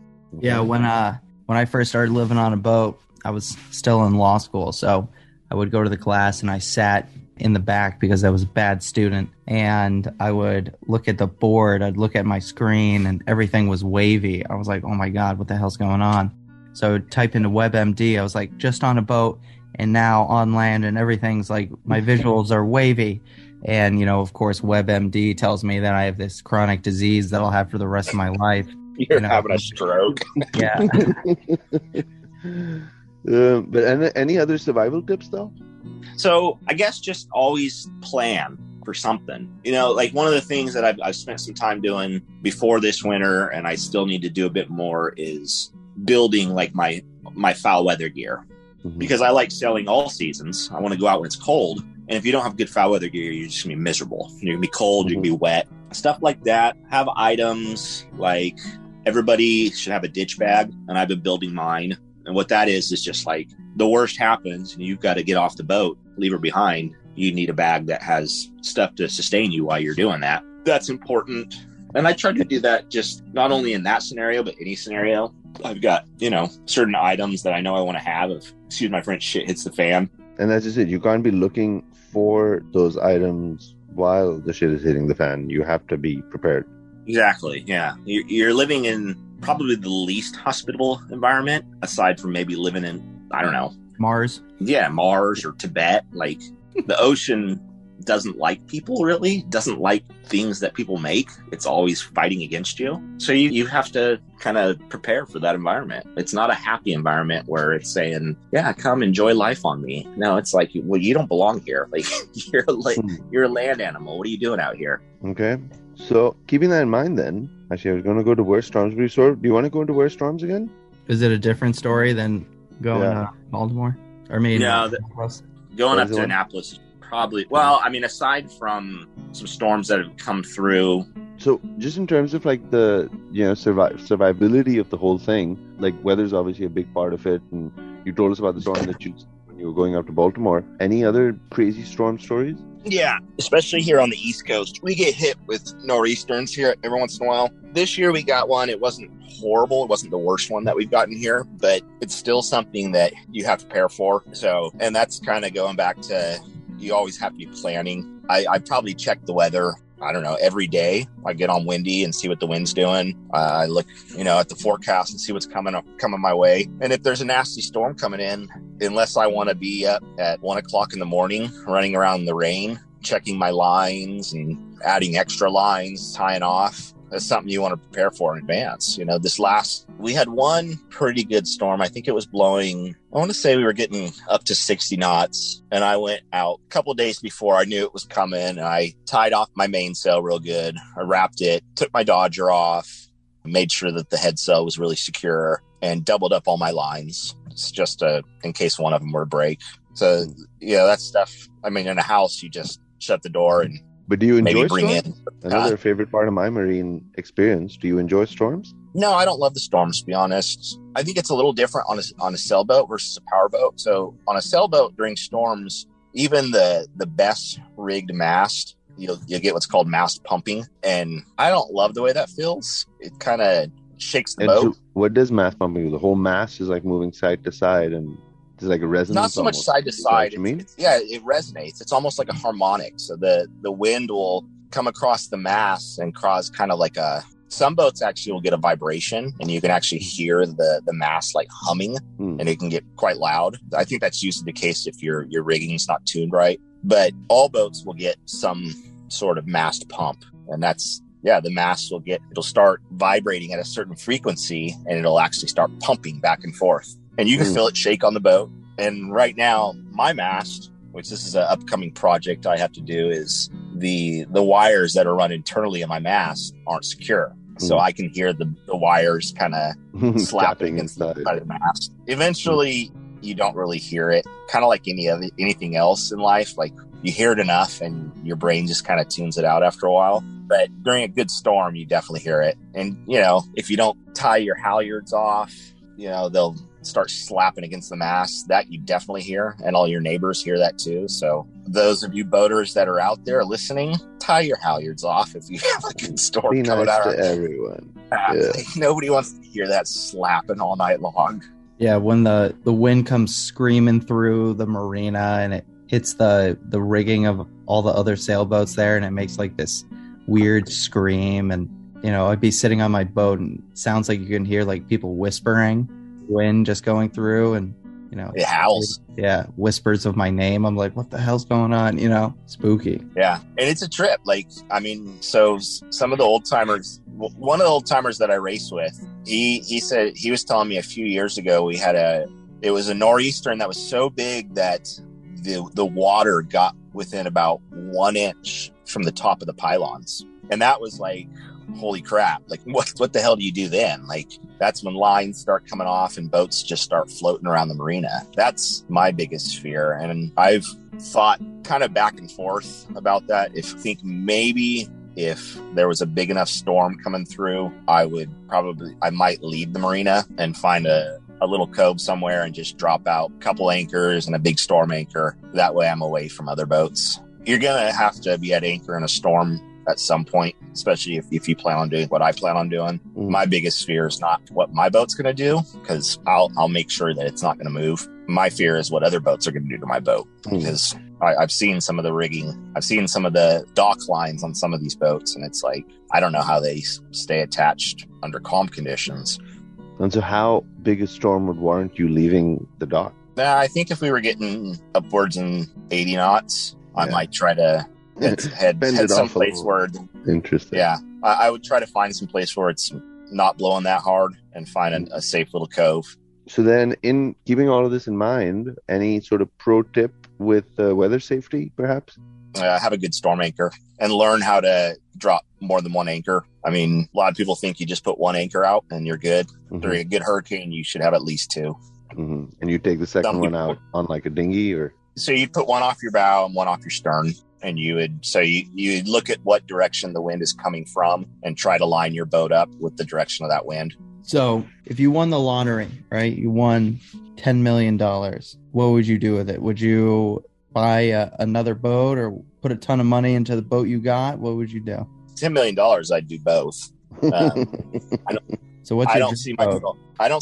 Yeah, when I first started living on a boat, I was still in law school, so I would go to the class and I sat in the back because I was a bad student, and I would look at the board, I'd look at my screen, and everything was wavy. I was like, oh my God, what the hell's going on? So I would type into WebMD. I was like, just on a boat and now on land, and everything's like, my visuals are wavy. And, you know, of course, WebMD tells me that I have this chronic disease that I'll have for the rest of my life. You're having a stroke. Yeah. But any other survival tips, though? So I guess just always plan for something. You know, like one of the things that I've spent some time doing before this winter, and I still need to do a bit more, is building like my foul weather gear. Mm-hmm. Because I like sailing all seasons. I want to go out when it's cold. And if you don't have good foul weather gear, you're just going to be miserable. You're going to be cold. Mm-hmm. You're going to be wet. Stuff like that. Have items like, everybody should have a ditch bag. And I've been building mine. And what that is just like, the worst happens and you've got to get off the boat, leave her behind. You need a bag that has stuff to sustain you while you're doing that. That's important. And I try to do that just not only in that scenario, but any scenario. I've got, you know, certain items that I know I want to have if, excuse my French, shit hits the fan. And that's just it. You can't be looking for those items while the shit is hitting the fan. You have to be prepared. Exactly. Yeah. You're living in probably the least hospitable environment, aside from maybe living in, I don't know, Mars. Yeah, Mars or Tibet. Like, the ocean doesn't like people, really. Doesn't like things that people make. It's always fighting against you. So you have to kind of prepare for that environment. It's not a happy environment where it's saying, yeah, come enjoy life on me. No, it's like, well, you don't belong here. Like, you're a land animal. What are you doing out here? Okay. So keeping that in mind then, actually, I was going to go to where storms were. So do you want to go into where storms again? Is it a different story than going to Baltimore? Or maybe going up to Annapolis is probably, well, I mean, aside from some storms that have come through. So just in terms of like the, you know, survivability of the whole thing, like weather's obviously a big part of it. And you told us about the storm that you, when you were going up to Baltimore. Any other crazy storm stories? Yeah, especially here on the East Coast. We get hit with nor'easterns here every once in a while. This year we got one. It wasn't horrible. It wasn't the worst one that we've gotten here, but it's still something that you have to prepare for. So, and that's kind of going back to, you always have to be planning. I probably check the weather, I don't know, every day. I get on Windy and see what the wind's doing. I look, you know, at the forecast and see what's coming my way. And if there's a nasty storm coming in, unless I want to be up at 1 o'clock in the morning, running around in the rain, checking my lines and adding extra lines, tying off, that's something you want to prepare for in advance. You know, we had one pretty good storm. I think it was blowing, I want to say we were getting up to 60 knots. And I went out a couple of days before I knew it was coming. And I tied off my mainsail real good. I wrapped it, took my Dodger off, made sure that the head sail was really secure, and doubled up all my lines. It's just in case one of them were to break. So, yeah, that stuff. I mean, in a house, you just shut the door and... But do you enjoy storms? Another favorite part of my marine experience. Do you enjoy storms? No, I don't love the storms, to be honest. I think it's a little different on a sailboat versus a power boat. So on a sailboat during storms, even the best rigged mast, you'll get what's called mast pumping. And I don't love the way that feels. It kind of shakes the boat. So what does mast pumping do? The whole mast is like moving side to side and... It's like a resonance. Not so much almost. Side to side. You mean? It resonates. It's almost like a harmonic. So the wind will come across the mast and cause kind of like a... Some boats actually will get a vibration and you can actually hear the mast like humming and it can get quite loud. I think that's usually the case if your rigging's not tuned right. But all boats will get some sort of mast pump. And that's... Yeah, the mast it'll start vibrating at a certain frequency and it'll actually start pumping back and forth. And you can feel it shake on the boat. And right now, my mast, which this is an upcoming project I have to do, is the wires that are run internally in my mast aren't secure. So I can hear the wires kind of slapping inside the mast. Eventually, you don't really hear it. Kind of like anything else in life. Like, you hear it enough and your brain just kind of tunes it out after a while. But during a good storm, you definitely hear it. And, you know, if you don't tie your halyards off, you know, they'll... start slapping against the mast. That you definitely hear, and all your neighbors hear that too. So those of you boaters that are out there listening, tie your halyards off if you have a good storm coming out. Be nice to everyone. Yeah. Nobody wants to hear that slapping all night long. Yeah, when the wind comes screaming through the marina and it hits the rigging of all the other sailboats there, and it makes like this weird scream. And, you know, I'd be sitting on my boat and it sounds like you can hear like people whispering. wind just going through, and it howls. Yeah, whispers of my name. I'm like, what the hell's going on? Spooky. Yeah, and it's a trip. So some of the old timers, one of the old timers that I race with, he said, he was telling me a few years ago, we had it was a nor'eastern that was so big that the water got within about 1 inch from the top of the pylons. And that was like, holy crap, like what the hell do you do then? Like, that's when lines start coming off and boats just start floating around the marina. That's my biggest fear. And I've thought kind of back and forth about that. If I think maybe if there was a big enough storm coming through, I might leave the marina and find a little cove somewhere and just drop out a couple anchors and a big storm anchor. That way I'm away from other boats. You're going to have to be at anchor in a storm at some point, especially if you plan on doing what I plan on doing. My biggest fear is not what my boat's going to do, because I'll make sure that it's not going to move. My fear is what other boats are going to do to my boat, because I've seen some of the rigging. I've seen some of the dock lines on some of these boats, and it's like, I don't know how they stay attached under calm conditions. And so how big a storm would warrant you leaving the dock? I think if we were getting upwards in 80 knots, I might try to head someplace where... Interesting. Yeah. I would try to find some place where it's not blowing that hard and find a safe little cove. So then, in keeping all of this in mind, any sort of pro tip with weather safety, perhaps? Have a good storm anchor and learn how to drop more than one anchor. A lot of people think you just put one anchor out and you're good. Mm-hmm. During a good hurricane, you should have at least two. Mm-hmm. And you take the second one out on like a dinghy or... So you'd put one off your bow and one off your stern. And you'd look at what direction the wind is coming from and try to line your boat up with the direction of that wind. So if you won the lottery, right, you won $10 million, what would you do with it? Would you buy another boat or put a ton of money into the boat you got? What would you do? $10 million, I'd do both. I don't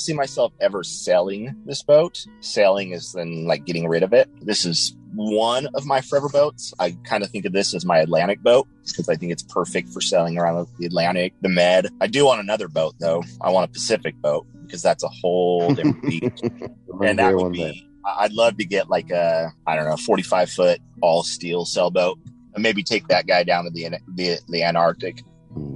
see myself ever selling this boat. Selling is then like getting rid of it. This is one of my forever boats. I kind of think of this as my Atlantic boat because I think it's perfect for sailing around the Atlantic, the Med. I do want another boat though. I want a Pacific boat because that's a whole different beast. And that would be, I'd love to get like a, 45 foot all steel sailboat and maybe take that guy down to the Antarctic.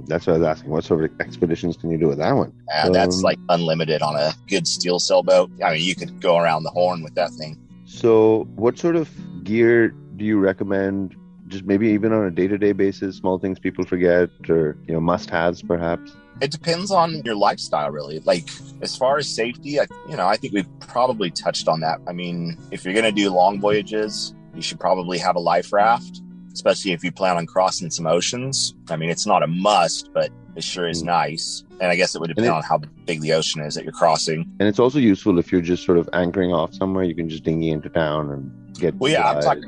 That's what I was asking. What sort of expeditions can you do with that one? That's like unlimited on a good steel sailboat. You could go around the horn with that thing. So what sort of gear do you recommend, just maybe even on a day-to-day basis, small things people forget or, must-haves perhaps? It depends on your lifestyle, really. Like, as far as safety, I think we've probably touched on that. If you're going to do long voyages, you should probably have a life raft, especially if you plan on crossing some oceans. It's not a must, but it sure is nice. And I guess it would depend on how big the ocean is that you're crossing. And it's also useful if you're just sort of anchoring off somewhere, you can just dinghy into town and get... Well, yeah, I'm talking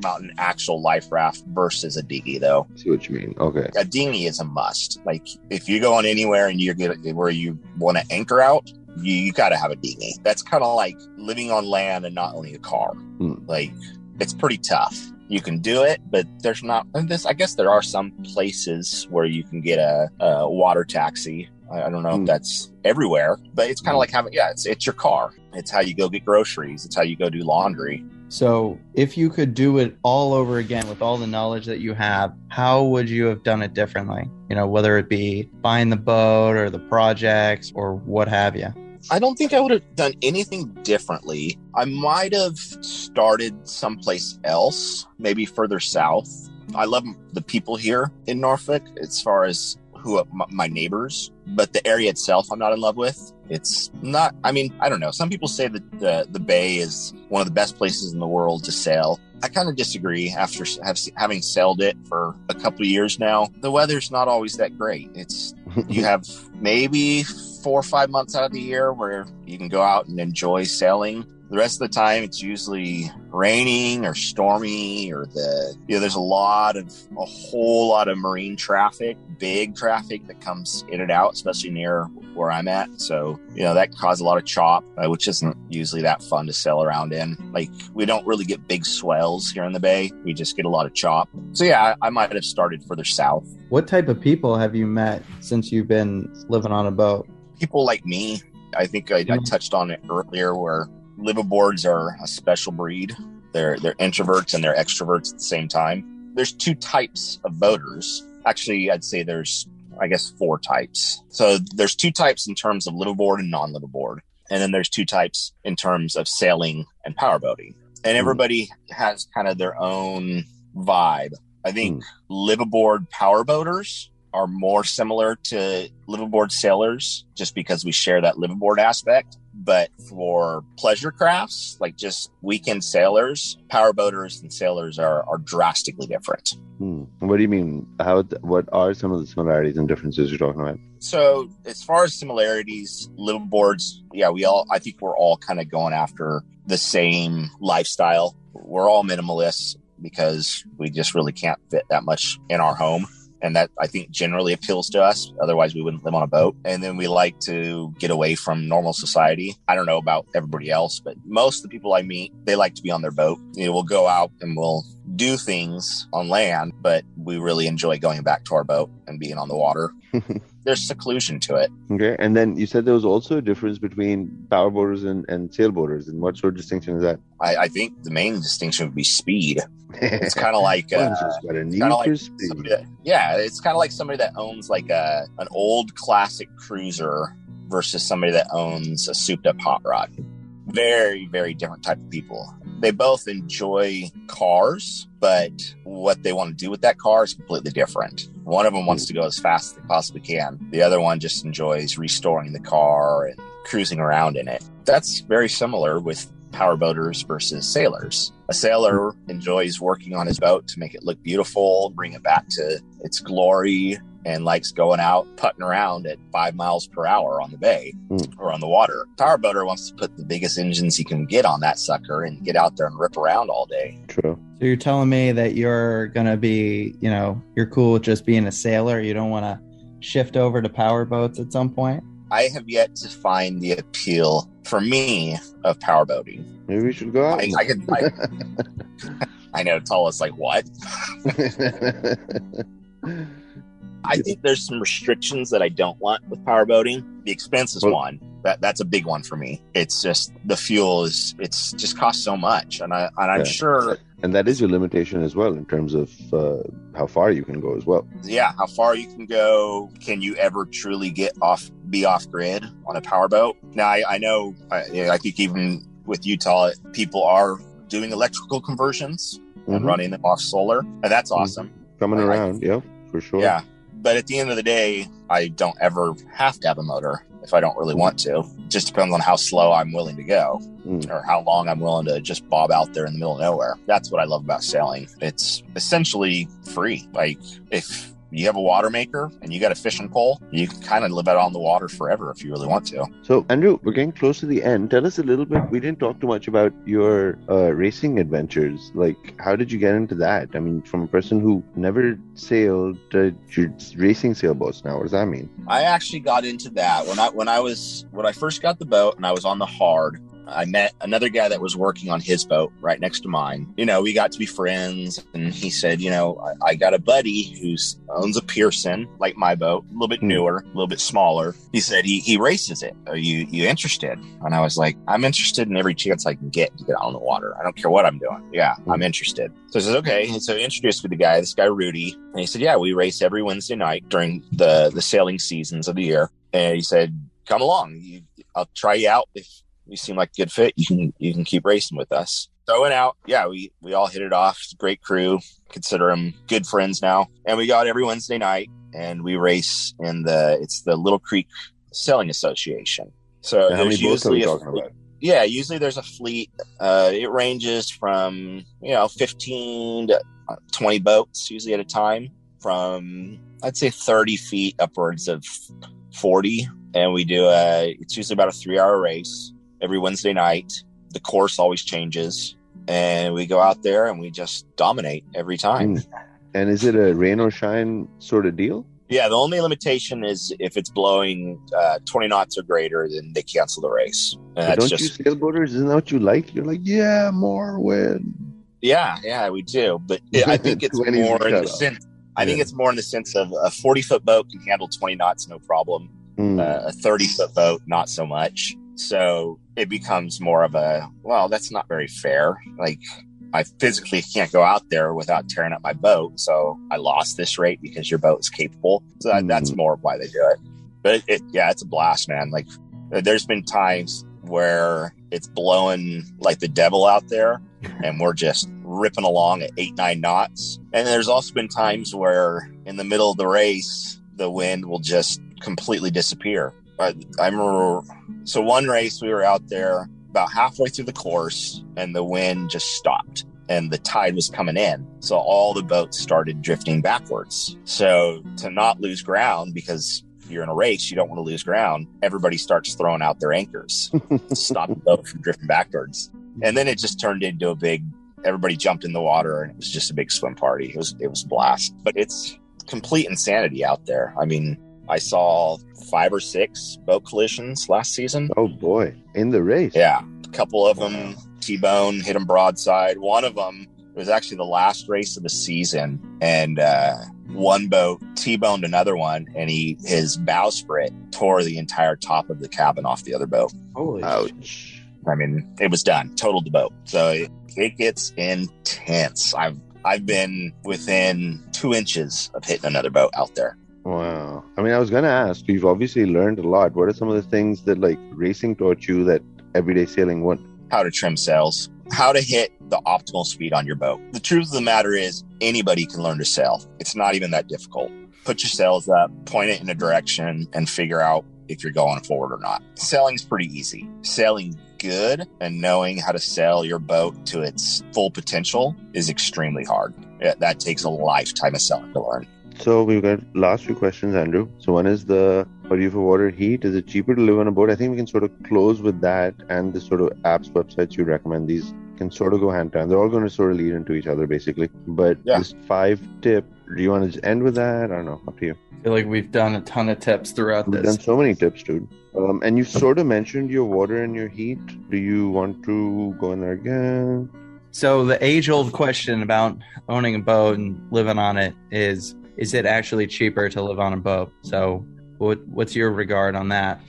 about an actual life raft versus a dinghy, though. I see what you mean. Okay. A dinghy is a must. Like, if you're going anywhere and you're good where you want to anchor out, you got to have a dinghy. That's kind of like living on land and not owning a car. Like, it's pretty tough. You can do it, but there's not... I guess there are some places where you can get a water taxi. I don't know if that's everywhere, but it's kind of like having... Yeah, it's your car. It's how you go get groceries. It's how you go do laundry. So if you could do it all over again with all the knowledge that you have, how would you have done it differently? Whether it be buying the boat or the projects or what have you. I don't think I would have done anything differently. I might have started someplace else, maybe further south. I love the people here in Norfolk as far as my neighbors, but the area itself I'm not in love with. It's not, I don't know. Some people say that the bay is one of the best places in the world to sail. I kind of disagree after having sailed it for a couple of years now. The weather's not always that great. You have maybe 4 or 5 months out of the year where you can go out and enjoy sailing. The rest of the time, it's usually raining or stormy or there's a whole lot of marine traffic, big traffic that comes in and out, especially near where I'm at. So, that caused a lot of chop, which isn't usually that fun to sail around in. Like, we don't really get big swells here in the bay. We just get a lot of chop. So yeah, I might have started further south. What type of people have you met since you've been living on a boat? People like me. I think I touched on it earlier, where liveaboards are a special breed. They're introverts and they're extroverts at the same time. There's two types of boaters. Actually, I'd say there's, I guess, four types. So there's two types in terms of liveaboard and non-liveaboard. And then there's two types in terms of sailing and powerboating. And everybody has kind of their own vibe. I think liveaboard powerboaters are more similar to liveaboard sailors just because we share that liveaboard aspect. But for pleasure crafts, like just weekend sailors, powerboaters and sailors are drastically different. What do you mean? What are some of the similarities and differences you're talking about? So as far as similarities, liveaboards, I think we're all kind of going after the same lifestyle. We're all minimalists because we just really can't fit that much in our home. And that, I think, generally appeals to us. Otherwise, we wouldn't live on a boat. And then we like to get away from normal society. I don't know about everybody else, but most of the people I meet, they like to be on their boat. You know, we'll go out and we'll do things on land, but we really enjoy going back to our boat and being on the water. There's seclusion to it. Okay. And then you said there was also a difference between powerboaters and sailboaters. And what sort of distinction is that? I think the main distinction would be speed. It's kind of like, it's kind of like somebody that owns like an old classic cruiser versus somebody that owns a souped up hot rod. Very, very different type of people. They both enjoy cars, but what they want to do with that car is completely different. One of them wants to go as fast as they possibly can. The other one just enjoys restoring the car and cruising around in it. That's very similar with powerboaters versus sailors. A sailor enjoys working on his boat to make it look beautiful, bring it back to its glory, and likes going out putting around at 5 miles per hour on the bay or on the water. Powerboater wants to put the biggest engines he can get on that sucker and get out there and rip around all day. True. So you're telling me that you're going to be, you're cool with just being a sailor. You don't want to shift over to powerboats at some point? I have yet to find the appeal for me of powerboating. Maybe we should go out. I know Tala's like, what? I think there's some restrictions that I don't want with powerboating. The expense is one. That's a big one for me. It's just the fuel it's just costs so much. I'm sure. And that is your limitation as well in terms of how far you can go as well. Yeah. How far you can go. Can you ever truly be off grid on a powerboat? Now, I know, I think even with Utah, people are doing electrical conversions and running them off solar. And that's awesome. Coming around. Yeah, for sure. Yeah. But at the end of the day, I don't ever have to have a motor if I don't really want to. It just depends on how slow I'm willing to go or how long I'm willing to just bob out there in the middle of nowhere. That's what I love about sailing. It's essentially free. Like if you have a water maker and you got a fishing pole, you can kind of live out on the water forever if you really want to. So, Andrew, we're getting close to the end. Tell us a little bit. We didn't talk too much about your racing adventures. Like, how did you get into that? I mean, from a person who never sailed, you're racing sailboats now. What does that mean? I actually got into that when I first got the boat and I was on the hard. I met another guy that was working on his boat right next to mine. We got to be friends and he said, I got a buddy who owns a Pearson, like my boat, a little bit newer, a little bit smaller. He said he races it. Are you interested? And I was like, I'm interested in every chance I can get to get out on the water. I don't care what I'm doing. Yeah, I'm interested. So I said, okay. And so he introduced me to the guy, this guy, Rudy. And he said, yeah, we race every Wednesday night during the sailing seasons of the year. And he said, come along. I'll try you out if you seem like a good fit. You can keep racing with us. So I went out. Yeah, we all hit it off. It's a great crew. Consider them good friends now. And we go out every Wednesday night and we race in the Little Creek Sailing Association. So there's usually usually there's a fleet. It ranges from 15 to 20 boats usually at a time, from I'd say 30 feet upwards of 40. And we do it's usually about a 3-hour race. Every Wednesday night, the course always changes, and we go out there and we just dominate every time. And is it a rain or shine sort of deal? Yeah, the only limitation is if it's blowing 20 knots or greater, then they cancel the race. And that's you sailboaters, isn't that what you like? You're like, yeah, more wind. Yeah, we do. But I think it's more in the sense of a 40-foot boat can handle 20 knots, no problem. A 30-foot boat, not so much. So it becomes more of a, well, that's not very fair. Like, I physically can't go out there without tearing up my boat. So I lost this rate because your boat's capable. So that's more why they do it. But it's a blast, man. Like, there's been times where it's blowing like the devil out there and we're just ripping along at 8-9 knots. And there's also been times where in the middle of the race, the wind will just completely disappear. I remember, so one race we were out there about halfway through the course and the wind just stopped and the tide was coming in. So all the boats started drifting backwards. So to not lose ground, because you're in a race, you don't want to lose ground, everybody starts throwing out their anchors, stop the boat from drifting backwards. And then it just turned into a big, everybody jumped in the water and it was just a big swim party. It was a blast, but it's complete insanity out there. I mean, I saw 5 or 6 boat collisions last season. Oh boy. In the race. Yeah. A couple of them T-bone, hit them broadside. One of them, it was actually the last race of the season. And, one boat T-boned another one, and his bowsprit tore the entire top of the cabin off the other boat. Holy ouch. I mean, it was done. Totaled the boat. So it gets intense. I've been within 2 inches of hitting another boat out there. Wow. I mean, I was going to ask, you've obviously learned a lot. What are some of the things that like racing taught you that everyday sailing won't? How to trim sails, how to hit the optimal speed on your boat. The truth of the matter is anybody can learn to sail. It's not even that difficult. Put your sails up, point it in a direction, and figure out if you're going forward or not. Sailing's pretty easy. Sailing good and knowing how to sail your boat to its full potential is extremely hard. That takes a lifetime of sailing to learn. So we've got last few questions, Andrew. So one is what do you for water heat? Is it cheaper to live on a boat? I think we can sort of close with that, and the sort of apps, websites you recommend. These can sort of go hand in hand. They're all going to sort of lead into each other, basically. But this 5 tip, do you want to just end with that? I don't know. Up to you. I feel like we've done a ton of tips throughout this. We've done so many tips, dude. And you sort of mentioned your water and your heat. Do you want to go in there again? So the age-old question about owning a boat and living on it is it actually cheaper to live on a boat? So what's your regard on that?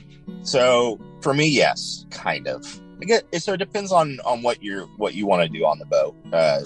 So for me, yes, kind of. I guess, so it depends on what you want to do on the boat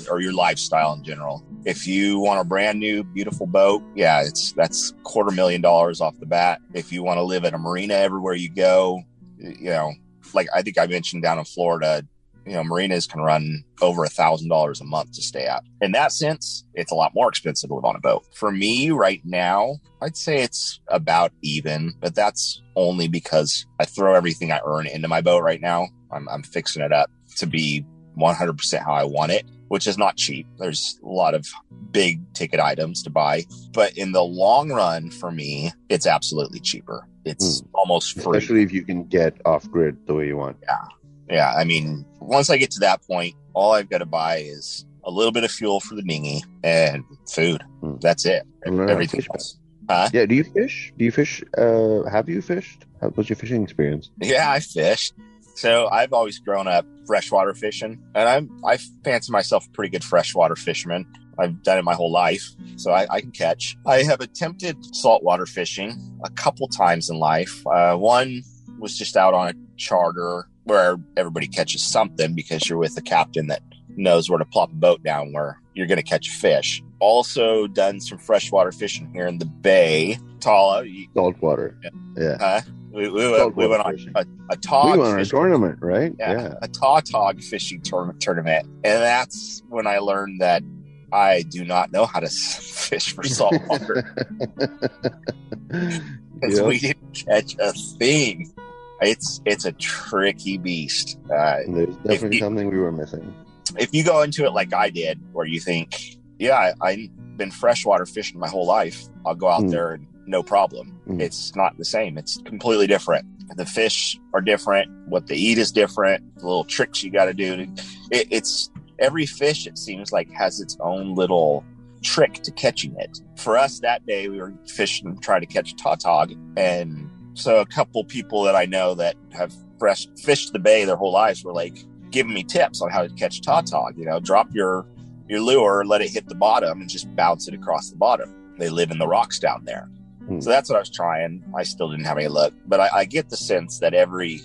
or your lifestyle in general. If you want a brand new, beautiful boat, yeah, that's $250,000 off the bat. If you want to live at a marina everywhere you go, you know, like I think I mentioned down in Florida, you know, marinas can run over $1,000 a month to stay at. In that sense, it's a lot more expensive to live on a boat. For me right now, I'd say it's about even, but that's only because I throw everything I earn into my boat right now. I'm fixing it up to be 100% how I want it, which is not cheap. There's a lot of big ticket items to buy. But in the long run, for me, it's absolutely cheaper. It's almost free. Especially if you can get off-grid the way you want. Yeah. Yeah, I mean, once I get to that point, all I've got to buy is a little bit of fuel for the dinghy and food. That's it. Everything else. Huh? Yeah, do you fish? Have you fished? What was your fishing experience? Yeah, I fished. So I've always grown up freshwater fishing, and I fancy myself a pretty good freshwater fisherman. I've done it my whole life, so I can catch. I have attempted saltwater fishing a couple times in life. One was just out on a charter where everybody catches something because you're with a captain that knows where to plop a boat down where you're going to catch a fish. Also done some freshwater fishing here in the bay. Talha. Saltwater. Yeah. We went on a taw. We went on a tournament, right? Yeah. A taw fishing tournament. And that's when I learned that I do not know how to fish for saltwater. Because we didn't catch a thing. It's a tricky beast. There's definitely something we were missing. If you go into it like I did, where you think, yeah, I've been freshwater fishing my whole life. I'll go out there and no problem. It's not the same. It's completely different. The fish are different. What they eat is different. The little tricks you got to do. It's every fish, it seems like, has its own little trick to catching it. For us that day, we were fishing, trying to catch tautog, and so a couple people that I know that have fished the bay their whole lives were like giving me tips on how to catch tautog. You know, drop your lure, let it hit the bottom, and just bounce it across the bottom. They live in the rocks down there. So that's what I was trying. I still didn't have any luck, but I get the sense that every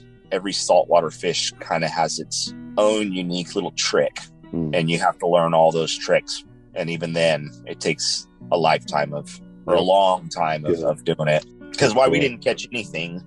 saltwater fish kind of has its own unique little trick, and you have to learn all those tricks. And even then, it takes a lifetime of, or a long time of doing it. Because why we didn't catch anything,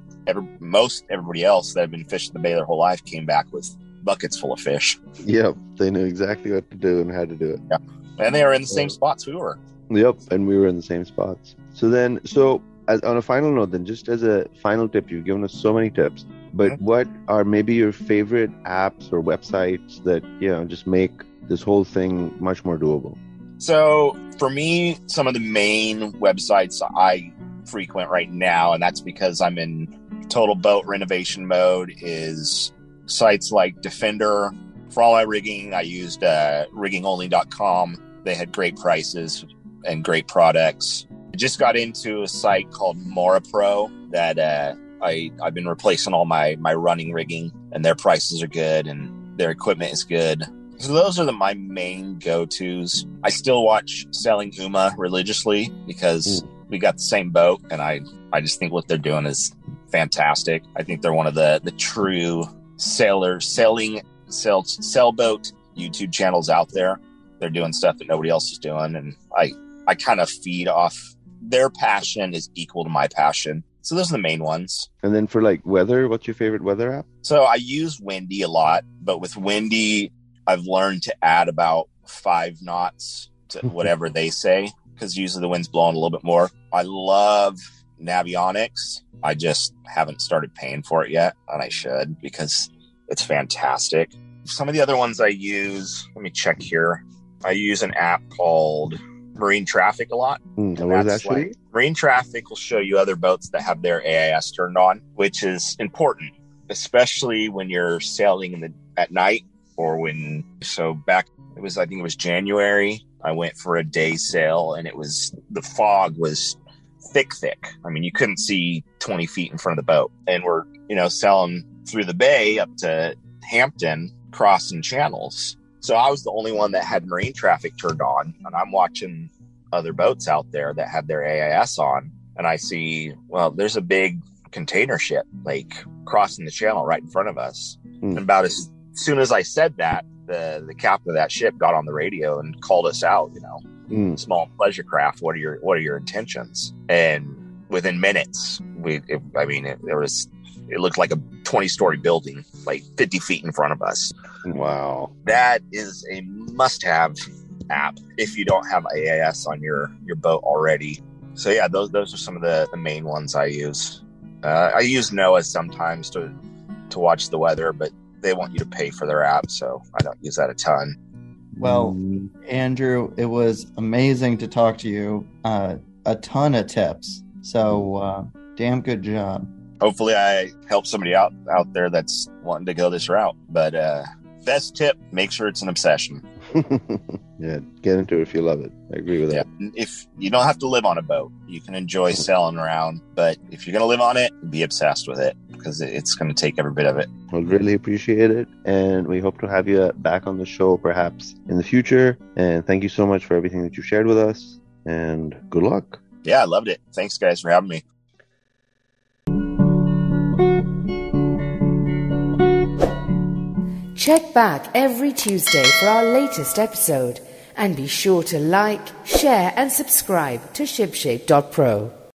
most everybody else that had been fishing the bay their whole life came back with buckets full of fish. Yep, they knew exactly what to do and how to do it. Yeah. And they were in the same spots we were. Yep, and we were in the same spots. So as on a final note, then, just as a final tip, you've given us so many tips, but what are maybe your favorite apps or websites that, you know, just make this whole thing much more doable? So for me, some of the main websites I frequent right now, and that's because I'm in total boat renovation mode, is sites like Defender. For all my rigging, I used riggingonly.com. They had great prices and great products. I just got into a site called Mauri Pro that I've been replacing all my running rigging, and their prices are good and their equipment is good. So those are my main go-tos. I still watch Sailing Uma religiously because we got the same boat, and I just think what they're doing is fantastic. I think they're one of the true sailboat YouTube channels out there. They're doing stuff that nobody else is doing, and I kind of feed off their passion is equal to my passion. So those are the main ones. And then for like weather, what's your favorite weather app? So I use Windy a lot, but with Windy, I've learned to add about 5 knots to whatever they say, because usually the wind's blowing a little bit more. I love Navionics. I just haven't started paying for it yet, and I should, because it's fantastic. Some of the other ones I use, let me check here. I use an app called Marine Traffic a lot. Marine Traffic will show you other boats that have their AIS turned on, which is important, especially when you're sailing at night. I think it was January, I went for a day sail, and the fog was thick. I mean, you couldn't see 20 feet in front of the boat, and we're, sailing through the bay up to Hampton, crossing channels. So I was the only one that had Marine Traffic turned on, and I'm watching other boats out there that had their AIS on. And I see, there's a big container ship, crossing the channel right in front of us. And about as soon as I said that, the captain of that ship got on the radio and called us out, small pleasure craft, what are your intentions? And within minutes, it looked like a 20-story building, 50 feet in front of us. Wow. That is a must-have app if you don't have AIS on your boat already. So yeah, those are some of the main ones I use. I use NOAA sometimes to watch the weather, but they want you to pay for their app, so I don't use that a ton. Well, Andrew, it was amazing to talk to you. A ton of tips. So damn good job. Hopefully I help somebody out there that's wanting to go this route. But best tip, make sure it's an obsession. Yeah, get into it if you love it. I agree with that. Yeah. If you don't have to live on a boat, you can enjoy sailing around. But if you're going to live on it, be obsessed with it, because it's going to take every bit of it. We'll really appreciate it. And we hope to have you back on the show perhaps in the future. And thank you so much for everything that you shared with us. And good luck. Yeah, I loved it. Thanks, guys, for having me. Check back every Tuesday for our latest episode, and be sure to like, share, and subscribe to SHIPSHAPE.PRO.